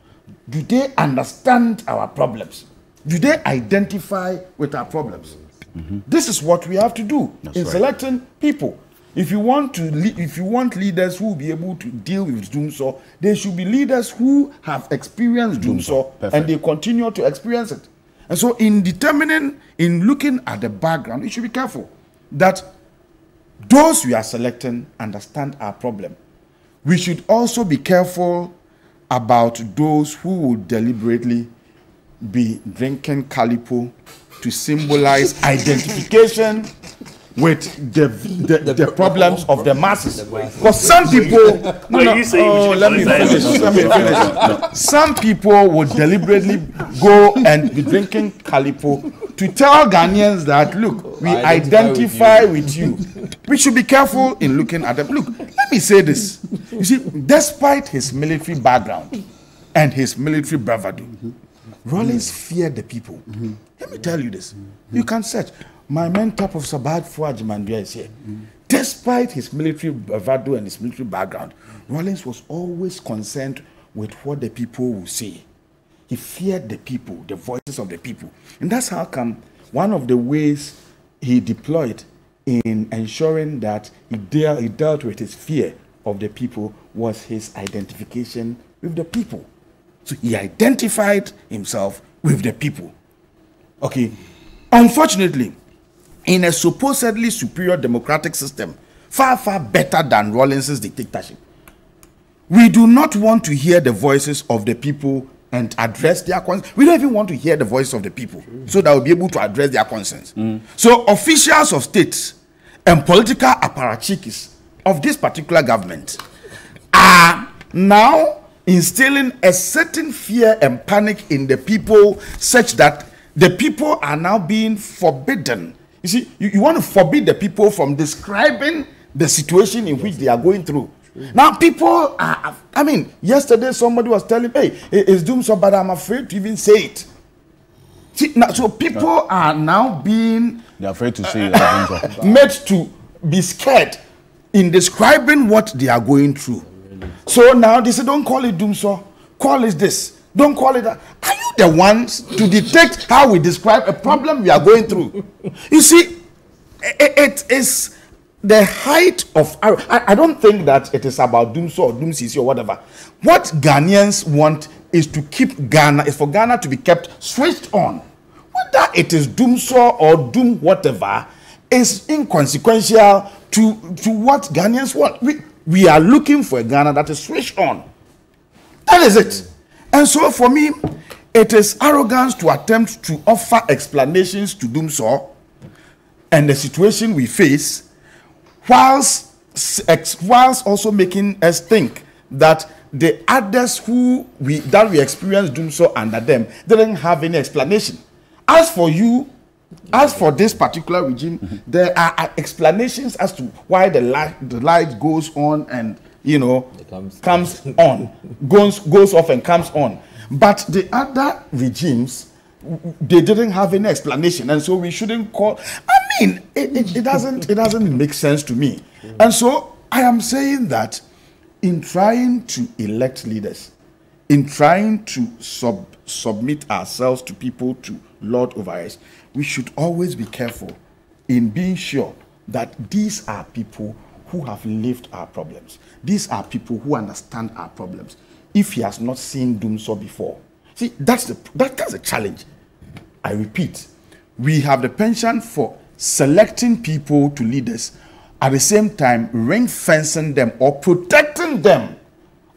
Do they understand our problems? Do they identify with our problems? This is what we have to do in selecting people. If you want to if you want leaders who will be able to deal with Dumsor, they should be leaders who have experienced Dumsor and they continue to experience it. And so in determining, in looking at the background, we should be careful that those we are selecting understand our problem. We should also be careful about those who would deliberately be drinking calipo to symbolize identification with the problems of the masses. Because some people, let me finish. Some people would deliberately go and be drinking calipo to tell Ghanaians that, look, we identify with you. We should be careful in looking at them. Look, let me say this. You see, despite his military background and his military bravado, Rawlings feared the people. Let me tell you this. You can search. My mentor, Professor Fuajimandia, is here. Despite his military bravado and his military background, Rawlings was always concerned with what the people would say. He feared the people, the voices of the people. And that's how come one of the ways he deployed in ensuring that he dealt with his fear of the people was his identification with the people. So he identified himself with the people. Okay. Unfortunately, in a supposedly superior democratic system, far, far better than Rawlings' dictatorship, we do not want to hear the voices of the people and address their concerns. We don't even want to hear the voice of the people so that we'll be able to address their concerns. So officials of states and political apparatchiks of this particular government are now instilling a certain fear and panic in the people such that the people are now being forbidden. You see, you want to forbid the people from describing the situation in which they are going through. Now, people are, I mean, yesterday somebody was telling me, hey, it's Dumsor, but I'm afraid to even say it. See, now, so people are now being... They're afraid to say it. Made to be scared in describing what they are going through. So now they say, don't call it Dumsor, call it this, don't call it that. Are you the ones to detect how we describe a problem we are going through? You see, it is... the height of... I don't think that it is about Dumsor or Dumsisi or whatever. What Ghanaians want is to keep Ghana, is for Ghana to be kept switched on. Whether it is Dumsor or Doom whatever is inconsequential to what Ghanaians want. We are looking for a Ghana that is switched on. That is it. And so for me, it is arrogance to attempt to offer explanations to Dumsor and the situation we face, whilst also making us think that the others that we experienced Dumsor under them didn't have any explanation. As for you, as for this particular regime, there are explanations as to why the light goes on and, you know, goes off and comes on. But the other regimes, they didn't have any explanation, and so we shouldn't call. I mean, it doesn't make sense to me. And so I am saying that in trying to elect leaders, in trying to submit ourselves to people to lord over us, we should always be careful in being sure that these are people who have lived our problems. These are people who understand our problems. If he has not seen Dumsor before, see, that's the challenge. I repeat, we have the penchant for selecting people to leaders, at the same time ring-fencing them or protecting them,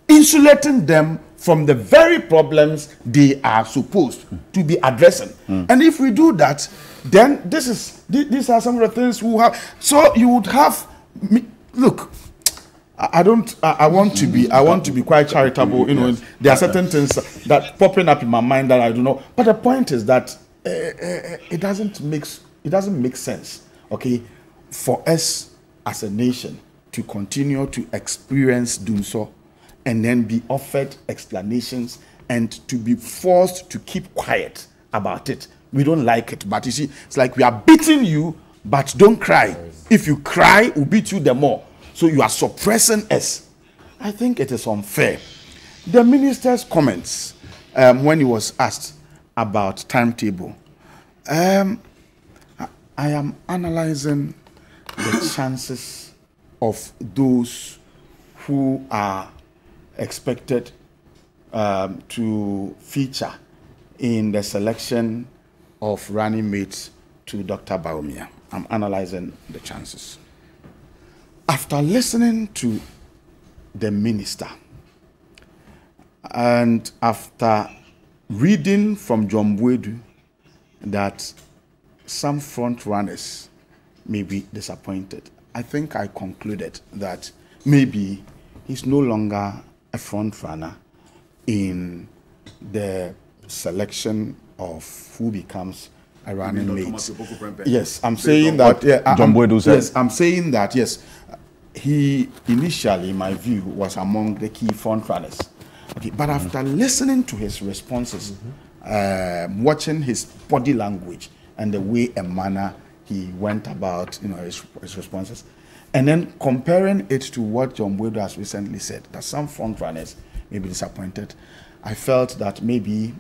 insulating them from the very problems they are supposed to be addressing. And if we do that, then these are some of the things we have. So you would have, look, I want to be quite charitable. You know, there are certain things that popping up in my mind that I don't know. But the point is that it doesn't make sense, okay, for us as a nation to continue to experience Dumsor and then be offered explanations and to be forced to keep quiet about it. We don't like it, but you see, it's like we are beating you, but don't cry. If you cry, we'll beat you the more. So you are suppressing us. I think it is unfair. The minister's comments when he was asked about timetable, I am analyzing the chances of those who are expected to feature in the selection of running mates to Dr. Bawumia. I'm analyzing the chances. After listening to the minister and after reading from John Bwedu that some front runners may be disappointed, I think I concluded that maybe he's no longer a front runner in the selection of who becomes a running mate. Yes, I'm saying that. Yes, I'm saying that. Yes. He initially, in my view, was among the key frontrunners. Okay, but after listening to his responses, watching his body language and the way and manner he went about, you know, his responses, and then comparing it to what John Bwedu has recently said, that some frontrunners may be disappointed, I felt that maybe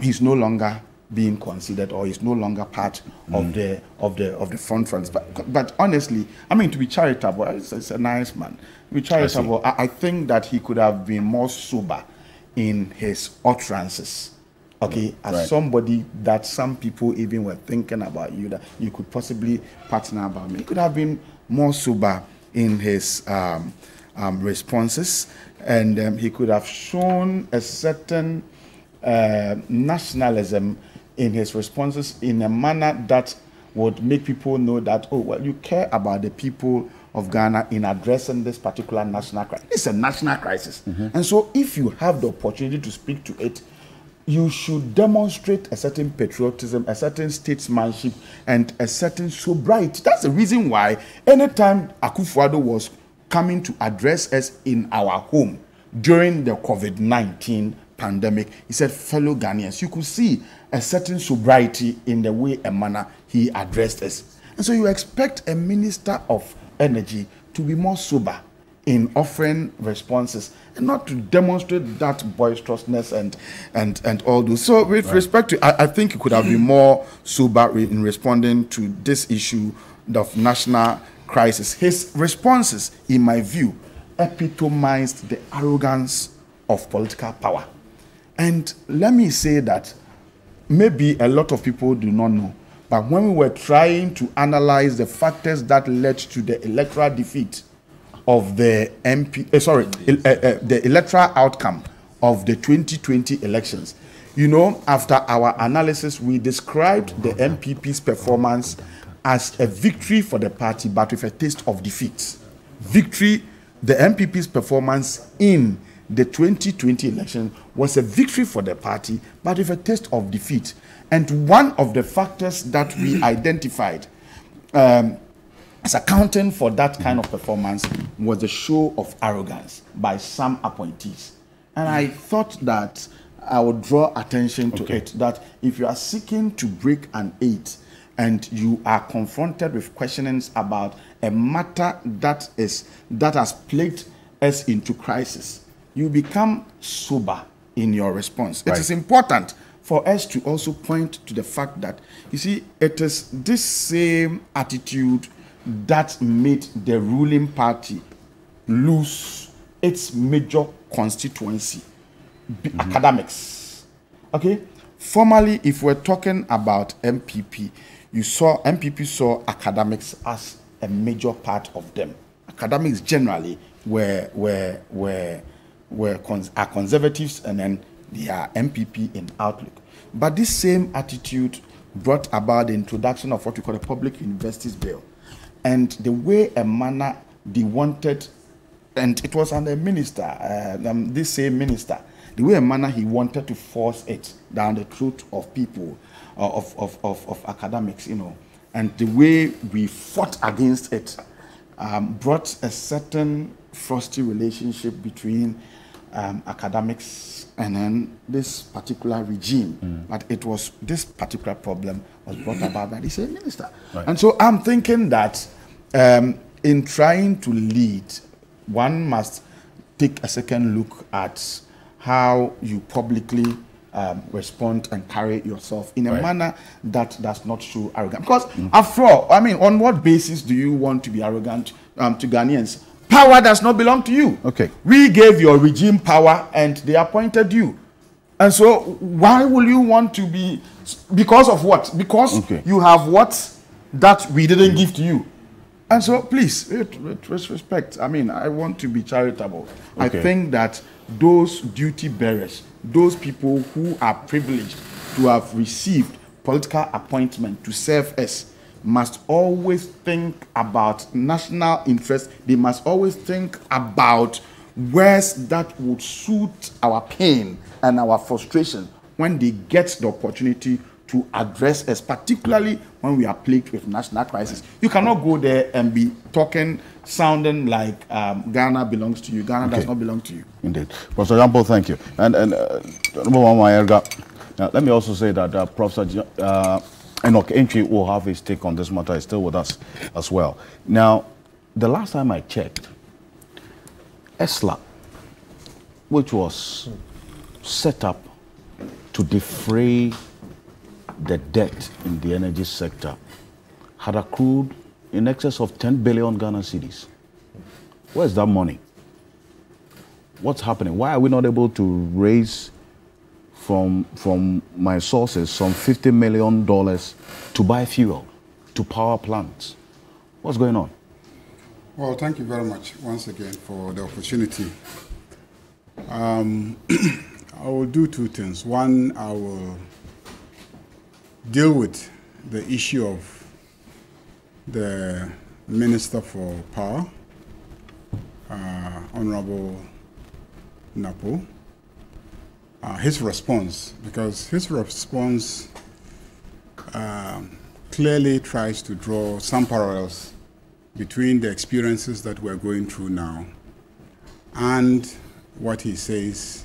he's no longer being considered, or is no longer part of the front runners. But honestly, I mean, to be charitable, it's a nice man. To be charitable, I think that he could have been more sober in his utterances. Okay, as somebody that some people even were thinking about you, that you could possibly partner about me. He could have been more sober in his responses, and he could have shown a certain nationalism in his responses in a manner that would make people know that, oh, well, you care about the people of Ghana in addressing this particular national crisis. It's a national crisis. Mm-hmm. And so if you have the opportunity to speak to it, you should demonstrate a certain patriotism, a certain statesmanship, and a certain sobriety. That's the reason why anytime Akufo-Addo was coming to address us in our home during the COVID-19 pandemic, he said, fellow Ghanaians, you could see a certain sobriety in the way and manner he addressed us. And so you expect a minister of energy to be more sober in offering responses and not to demonstrate that boisterousness and all those. So with respect to, I think you could have been more sober in responding to this issue of national crisis. His responses, in my view, epitomized the arrogance of political power. And let me say that maybe a lot of people do not know, but when we were trying to analyze the factors that led to the electoral defeat of the the electoral outcome of the 2020 elections, you know, after our analysis, we described the MPP's performance as a victory for the party, but with a taste of defeat. Victory, the MPP's performance in the 2020 election was a victory for the party, but with a taste of defeat. And one of the factors that we identified as accounting for that kind of performance was the show of arrogance by some appointees. And I thought that I would draw attention to it, that if you are seeking to break an eight and you are confronted with questionings about a matter that is that has plagued us into crisis, you become sober in your response. It is important for us to also point to the fact that, you see, it is this same attitude that made the ruling party lose its major constituency, academics. Okay? Formerly, if we're talking about MPP, you saw MPP saw academics as a major part of them. Academics generally are conservatives, and then they are MPP in outlook. But this same attitude brought about the introduction of what we call the Public Universities Bill. And the way and manner they wanted, and it was under a minister, this same minister, the way and manner he wanted to force it down the throat of people, of academics, you know, and the way we fought against it brought a certain frosty relationship between academics and then this particular regime. But it was this particular problem was brought about by the same minister. And so I'm thinking that in trying to lead, one must take a second look at how you publicly respond and carry yourself in a manner that does not show arrogance. Because after all, I mean, on what basis do you want to be arrogant to Ghanaians? Power does not belong to you. We gave your regime power and they appointed you. And so why will you want to be, because of what? Because you have what that we didn't give to you. And so please, with respect, I mean, I want to be charitable. I think that those duty bearers, those people who are privileged to have received political appointment to serve us, must always think about national interest. They must always think about words that would suit our pain and our frustration when they get the opportunity to address us, particularly when we are plagued with national crisis. You cannot go there and be talking, sounding like Ghana belongs to you. Ghana does not belong to you. Indeed. Professor Jambo, thank you. And now, let me also say that Professor Enoch Entry will have his take on this matter. He's still with us as well. Now, the last time I checked, ESLA, which was set up to defray the debt in the energy sector, had accrued in excess of 10 billion Ghana cedis. Where's that money? What's happening? Why are we not able to raise from my sources some $50 million to buy fuel, to power plants? What's going on? Well, thank you very much once again for the opportunity. I will do two things. One, I will deal with the issue of the Minister for Power, Honorable Napo, his response, because his response clearly tries to draw some parallels between the experiences that we're going through now and what he says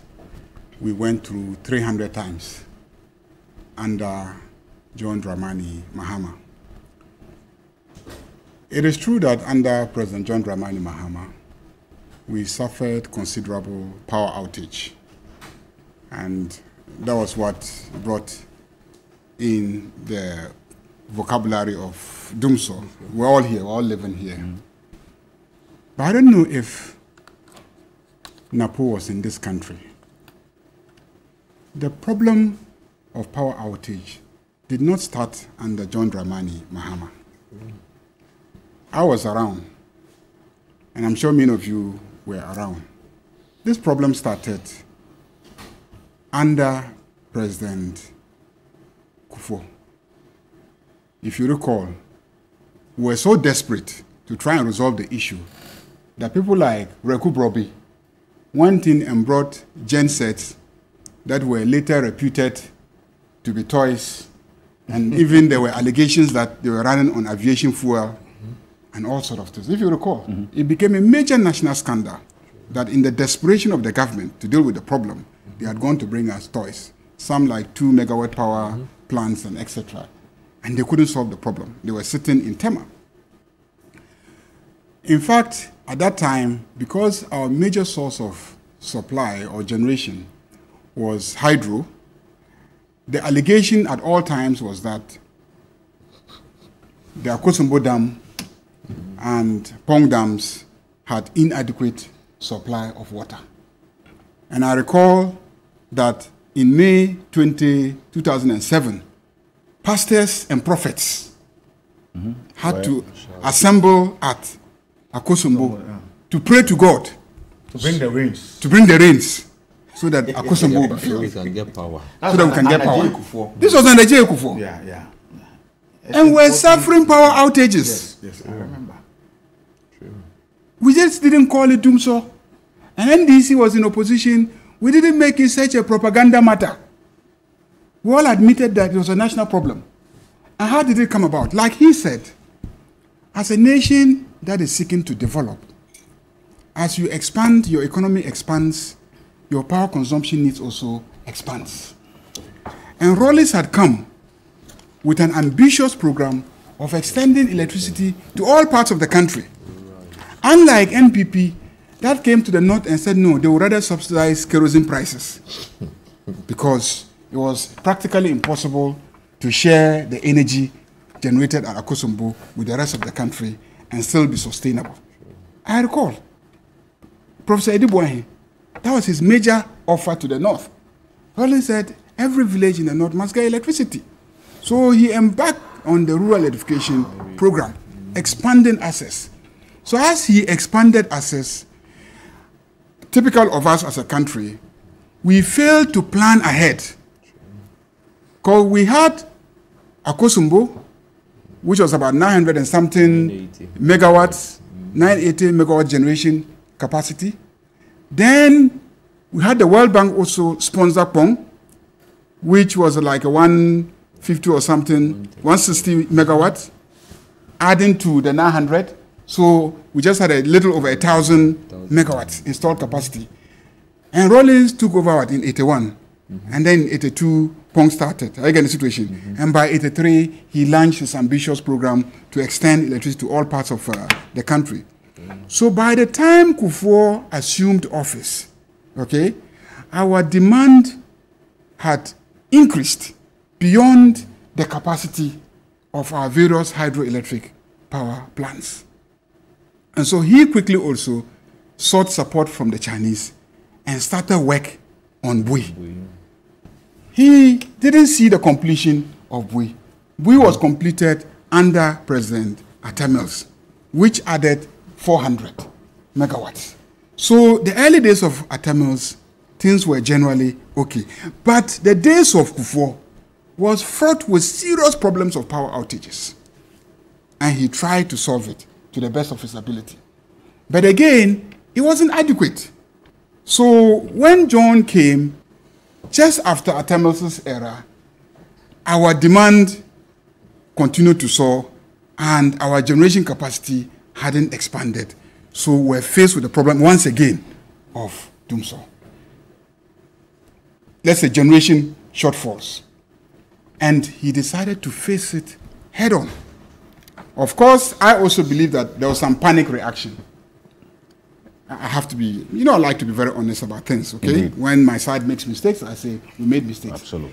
we went through 300 times under John Dramani Mahama. It is true that under President John Dramani Mahama, we suffered considerable power outage. And that was what brought in the vocabulary of Dumsor. We're all here, we're all living here. But I don't know if Napo was in this country. The problem of power outage did not start under John Dramani Mahama. I was around, and I'm sure many of you were around. This problem started under President Kufuor. If you recall, we were so desperate to try and resolve the issue that people like Reku Brobi went in and brought gensets that were later reputed to be toys, and even there were allegations that they were running on aviation fuel and all sorts of things. If you recall, it became a major national scandal that in the desperation of the government to deal with the problem, they had gone to bring us toys, some like 2 megawatt power plants and etc. And they couldn't solve the problem. They were sitting in Tema. In fact, at that time, because our major source of supply or generation was hydro, the allegation at all times was that the Akosombo Dam and Pong dams had inadequate supply of water. And I recall that in May 2007, pastors and prophets had to assemble at Akosombo to pray to God to bring the rains. To bring the rains so that Akosombo can get power. So that we can get power. Kufuor. This was under Kufuor. And we're suffering power outages. Yes, I remember. True. We just didn't call it Dumsor. And NDC was in opposition. We didn't make it such a propaganda matter. We all admitted that it was a national problem. And how did it come about? Like he said, as a nation that is seeking to develop, as you expand, your economy expands, your power consumption needs also expands. And Rawlings had come with an ambitious program of extending electricity to all parts of the country. Unlike NPP, that came to the north and said, no, they would rather subsidize kerosene prices because it was practically impossible to share the energy generated at Akosombo with the rest of the country and still be sustainable. I recall Professor Edibwahi, that was his major offer to the north. Rawlings said every village in the north must get electricity. So he embarked on the rural education program, expanding access. So as he expanded access, typical of us as a country, we failed to plan ahead. Because we had Akosombo, which was about 900 and something 980. Megawatts, 980 megawatt generation capacity. Then we had the World Bank also sponsor Pong, which was like a 150 or something, 160 megawatts, adding to the 900. So we just had a little over 1,000 megawatts installed capacity. And Rawlings took over in 81. And then in 82, Pong started. Again, the situation. And by 83, he launched his ambitious program to extend electricity to all parts of the country. So by the time Kufuor assumed office, okay, our demand had increased beyond the capacity of our various hydroelectric power plants. And so he quickly also sought support from the Chinese and started work on Bui. He didn't see the completion of Bui. Bui was completed under President Atta Mills, which added 400 megawatts. So the early days of Atta Mills, things were generally okay. But the days of Kufuor was fraught with serious problems of power outages. and he tried to solve it to the best of his ability. But again, it wasn't adequate. So when John came, just after Atta Mills' era, our demand continued to soar and our generation capacity hadn't expanded. So we're faced with the problem once again of Dumsor. Let's say generation shortfalls. And he decided to face it head on. Of course, I also believe that there was some panic reaction. I have to be, you know, I like to be very honest about things, okay? Indeed. When my side makes mistakes, I say, we made mistakes. Absolutely.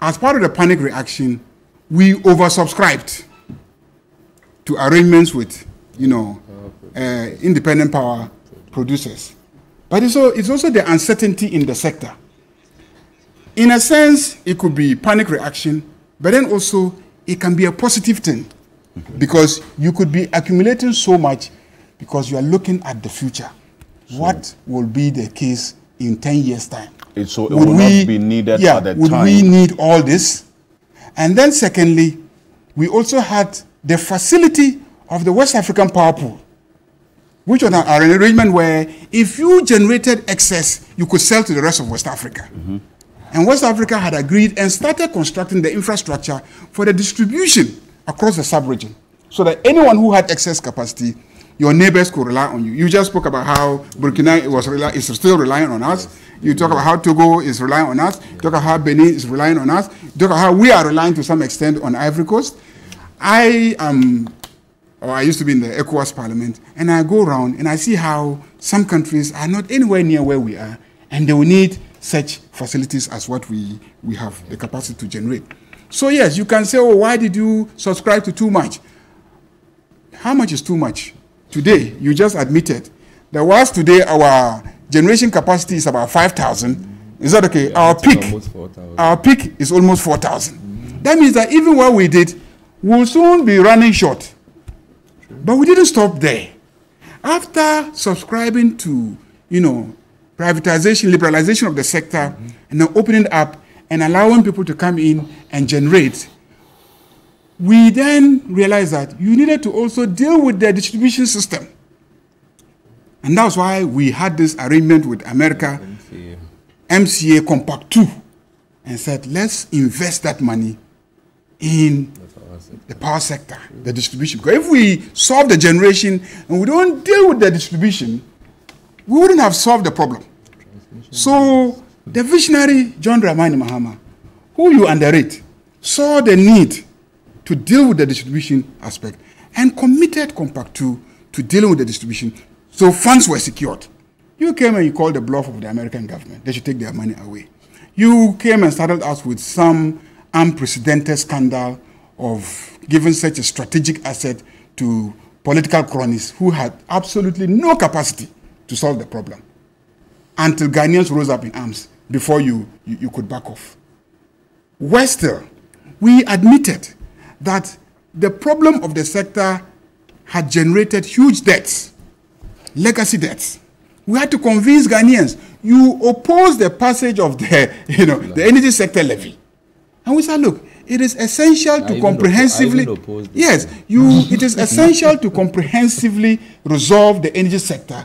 As part of the panic reaction, we oversubscribed to arrangements with, you know, independent power producers. But it's also the uncertainty in the sector. In a sense, it could be panic reaction, but then also it can be a positive thing, okay, because you could be accumulating so much because you are looking at the future. So what will be the case in 10 years' time? So it will not be needed at that time. Would we need all this? And then secondly, we also had the facility of the West African Power Pool, which was an arrangement where if you generated excess, you could sell to the rest of West Africa. Mm-hmm. And West Africa had agreed and started constructing the infrastructure for the distribution across the sub-region, so that anyone who had excess capacity, your neighbors could rely on you. You just spoke about how Burkina is still relying on us. You talk about how Togo is relying on us. You talk about how Benin is relying on us. You talk about how we are relying to some extent on Ivory Coast. I used to be in the ECOWAS Parliament, and I go around and I see how some countries are not anywhere near where we are, and they will need such facilities as what we have the capacity to generate. So yes, you can say, oh, why did you subscribe to too much? How much is too much? Today, you just admitted that whilst today our generation capacity is about 5,000, is that okay? Yeah, our peak is almost 4,000. Mm-hmm. That means that even what we did will soon be running short. True. But we didn't stop there. After subscribing to, you know, privatization, liberalization of the sector, mm-hmm, and then opening it up and allowing people to come in and generate, we then realized that you needed to also deal with the distribution system. And that's why we had this arrangement with America, MCA Compact 2, and said, let's invest that money in the power sector, the distribution. Because if we solve the generation and we don't deal with the distribution, we wouldn't have solved the problem. So the visionary John Dramani Mahama, who you underrate, saw the need to deal with the distribution aspect and committed Compact 2 to dealing with the distribution. So funds were secured. You came and you called the bluff of the American government. They should take their money away. You came and started us with some unprecedented scandal of giving such a strategic asset to political cronies who had absolutely no capacity to solve the problem until Ghanaians rose up in arms before you could back off. Worse still, we admitted that the problem of the sector had generated huge debts, legacy debts. We had to convince Ghanaians, you oppose the passage of the, you know, the energy sector levy. And we said, look, it is essential to comprehensively, yes, it is essential to comprehensively resolve the energy sector.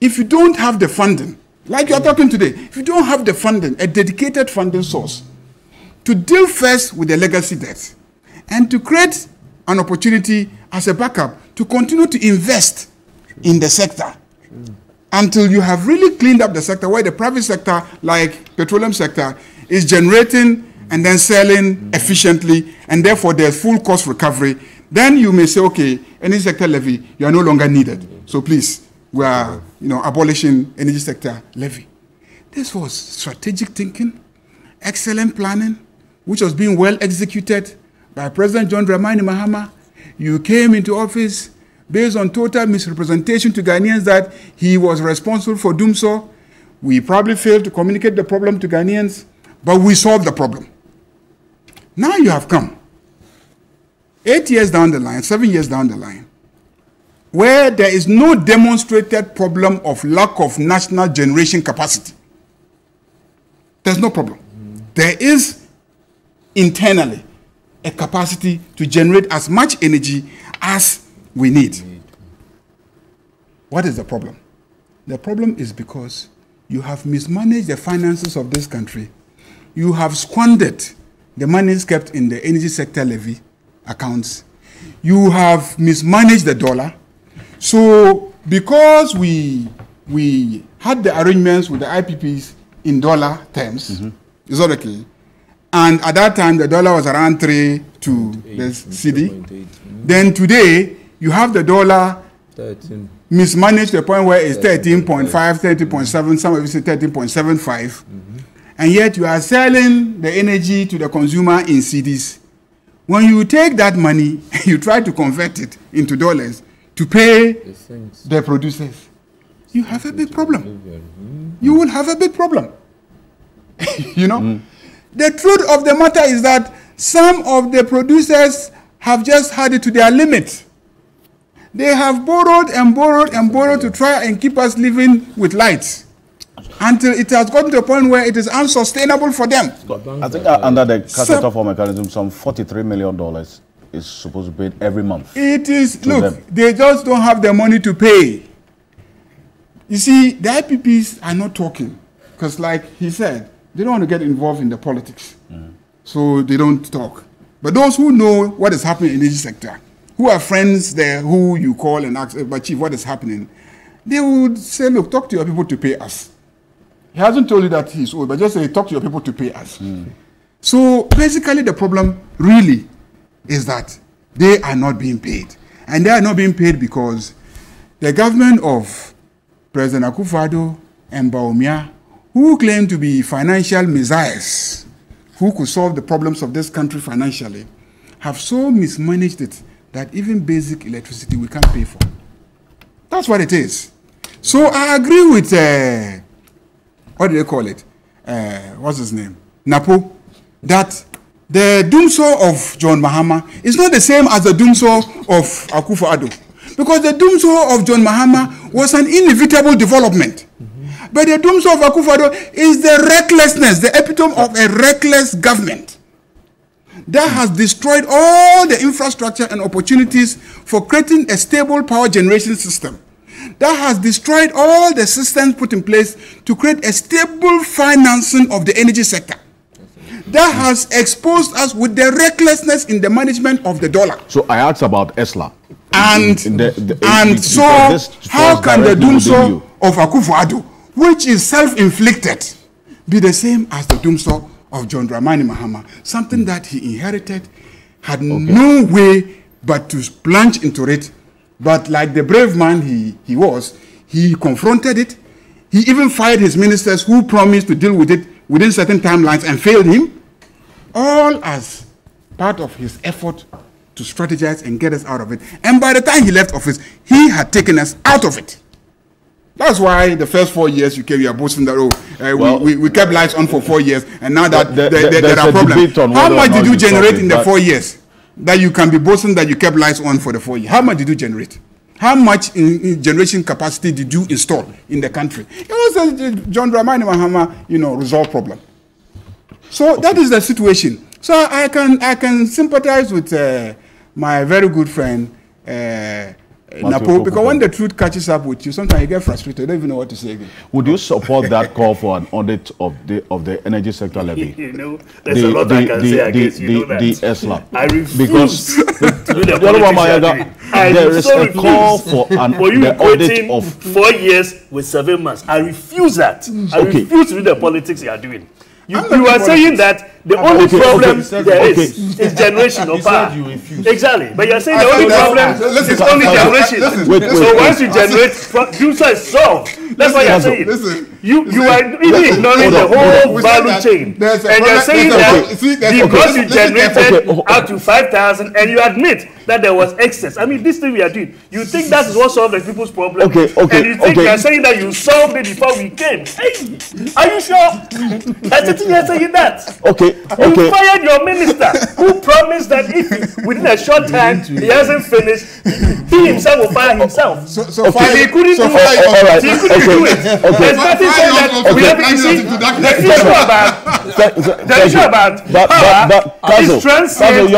If you don't have the funding, like you are talking today, if you don't have the funding, a dedicated funding source, to deal first with the legacy debts, and to create an opportunity as a backup to continue to invest in the sector until you have really cleaned up the sector, where the private sector, like petroleum sector, is generating and then selling efficiently, and therefore there's full cost recovery. Then you may say, okay, energy sector levy, you are no longer needed. So please, we are, you know, abolishing energy sector levy. This was strategic thinking, excellent planning, which was being well executed by President John Dramani Mahama. You came into office based on total misrepresentation to Ghanaians that he was responsible for Dumsor. We probably failed to communicate the problem to Ghanaians, but we solved the problem. Now you have come 8 years down the line, 7 years down the line, where there is no demonstrated problem of lack of national generation capacity. There's no problem. There is internally a capacity to generate as much energy as we need. What is the problem? The problem is because you have mismanaged the finances of this country. You have squandered the monies kept in the energy sector levy accounts. You have mismanaged the dollar. So because we had the arrangements with the IPPs in dollar terms, is that okay? And at that time, the dollar was around 3 to the CD. Then today, you have the dollar 13. Mismanaged to the point where it's 13.5, 13.7, some of you say 13.75. And yet you are selling the energy to the consumer in CDs. When you take that money, you try to convert it into dollars to pay the producers. You have a big problem. You will have a big problem. You know? The truth of the matter is that some of the producers have just had it to their limit. They have borrowed and borrowed and borrowed to try and keep us living with lights until it has gotten to a point where it is unsustainable for them. I think under the cut-off mechanism, some $43 million is supposed to be paid every month. It is, look, they just don't have the money to pay. You see, the IPPs are not talking because, like he said, they don't want to get involved in the politics, so they don't talk. But those who know what is happening in the energy sector, who are friends there, who you call and ask, but Chief, what is happening? They would say, look, talk to your people to pay us. He hasn't told you that he's old, but just say, talk to your people to pay us. So basically the problem really is that they are not being paid. And they are not being paid because the government of President Akufo-Addo and Bawumia, who claim to be financial messiahs, who could solve the problems of this country financially, have so mismanaged it that even basic electricity we can't pay for. That's what it is. So I agree with, what do they call it? What's his name? Napo, that the Dumsor of John Mahama is not the same as the Dumsor of Akufo-Addo. Because the Dumsor of John Mahama was an inevitable development. But the Dumsor of Akufo-Addo is the recklessness, the epitome of a reckless government that has destroyed all the infrastructure and opportunities for creating a stable power generation system, that has destroyed all the systems put in place to create a stable financing of the energy sector, that has exposed us with the recklessness in the management of the dollar. So I asked about ESLA. And so how can the Dumsor of Akufo-Addo, which is self-inflicted, be the same as the Dumsor of John Dramani Mahama, something that he inherited, had no way but to plunge into it. But like the brave man he was, he confronted it. He even fired his ministers who promised to deal with it within certain timelines and failed him, all as part of his effort to strategize and get us out of it. And by the time he left office, he had taken us out of it. That's why the first 4 years you came, you are boasting that, oh, we kept lights on for 4 years, and now that there are problems. How much did you generate in the 4 years that you can be boasting that you kept lights on for the 4 years? How much did you generate? How much in generation capacity did you install in the country? It was a John Dramani Mahama, you know, resolve problem. So that is the situation. So I can sympathize with my very good friend, Napo, because when the truth catches up with you, sometimes you get frustrated. You don't even know what to say again. Would you support that call for an audit of the energy sector levy? You know, there's a lot I can say against you. The ESLA. I refuse. Because there is a call for an audit of 4 years with 7 months. I refuse that. I refuse to do the politics you are doing. You are saying that the only problem there is generation of power. Exactly. But you are saying the only problem is only generation. So once you generate, producer is solved. That's what you are saying. You are even ignoring the whole value chain. And you are saying that because you generated up to 5,000 and you admit that there was excess. I mean, this thing we are doing, you think that is what solved the people's problem? And you think you are saying that you solved it before we came. Hey, are you sure? That's it. You are saying that. You fired your minister who promised that if within a short time he hasn't finished, he himself will fire himself. He couldn't do it. He couldn't do it. There's nothing saying that we have been seeing the people about The issue about power is transient.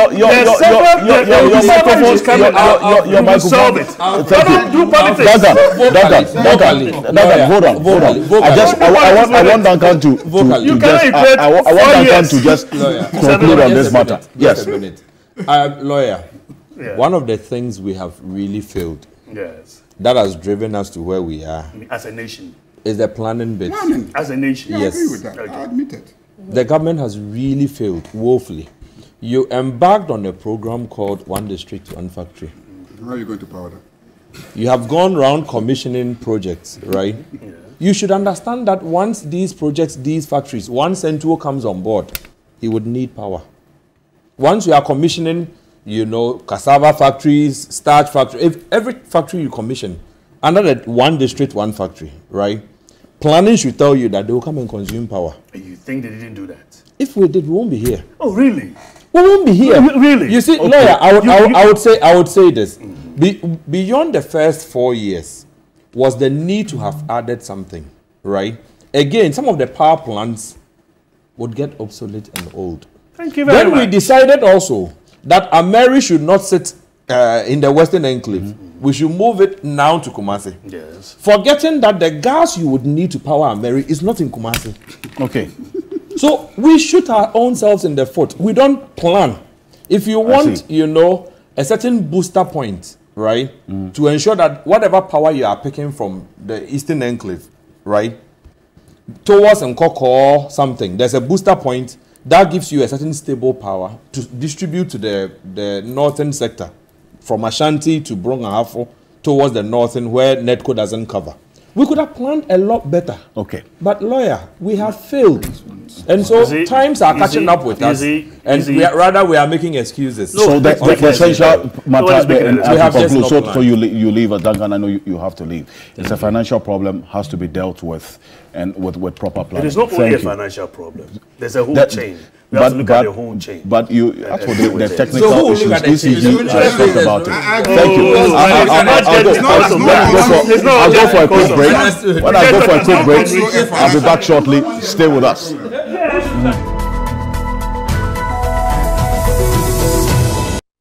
Your microphone is coming out. You will solve it. Don't do politics. Duncan, hold on. I want Duncan to just conclude on this matter. Yes. Lawyer, one of the things we have really failed that has driven us to where we are as a nation is the planning bit. Planning as a nation. Yes. I agree with that. Okay. I admit it. The government has really failed woefully. You embarked on a program called One District, One Factory. How are you going to power that? You have gone around commissioning projects, right? Yeah. You should understand that once these projects, these factories, once NEDCo comes on board, it would need power. Once you are commissioning, you know, cassava factories, starch factories, if every factory you commission, under that One District, One Factory, right? Planning should tell you that they will come and consume power. You think they didn't do that? If we did, we won't be here. Oh, really? We won't be here. Really? You see, okay. Lawyer, I would say this. Mm-hmm. Beyond the first 4 years was the need to have added something, right? Again, some of the power plants would get obsolete and old. Thank you very much. Then we decided also that Ameri should not sit in the Western Enclave. Mm-hmm. We should move it now to Kumasi. Yes. Forgetting that the gas you would need to power Ameri is not in Kumasi. Okay. So we shoot our own selves in the foot. We don't plan. If you want, you know, a certain booster point, right, to ensure that whatever power you are picking from the Eastern Enclave, right, towards and Koko something, there's a booster point that gives you a certain stable power to distribute to the northern sector. From Ashanti to Brongahafo towards the northern where NEDCo doesn't cover. We could have planned a lot better. Okay. But lawyer, we have failed. And so times are catching up with us. And rather we are making excuses. So that's the essential matter. So you leave, Duncan, I know you have to leave. It's a financial problem, has to be dealt with and with proper planning. It is not only a financial problem. There's a whole chain. We have to look at the whole chain. But you, the technical issues, ECG, I talked about it. Thank you. I'll go for a quick break. When I go for a quick break, I'll be back shortly. Stay with us.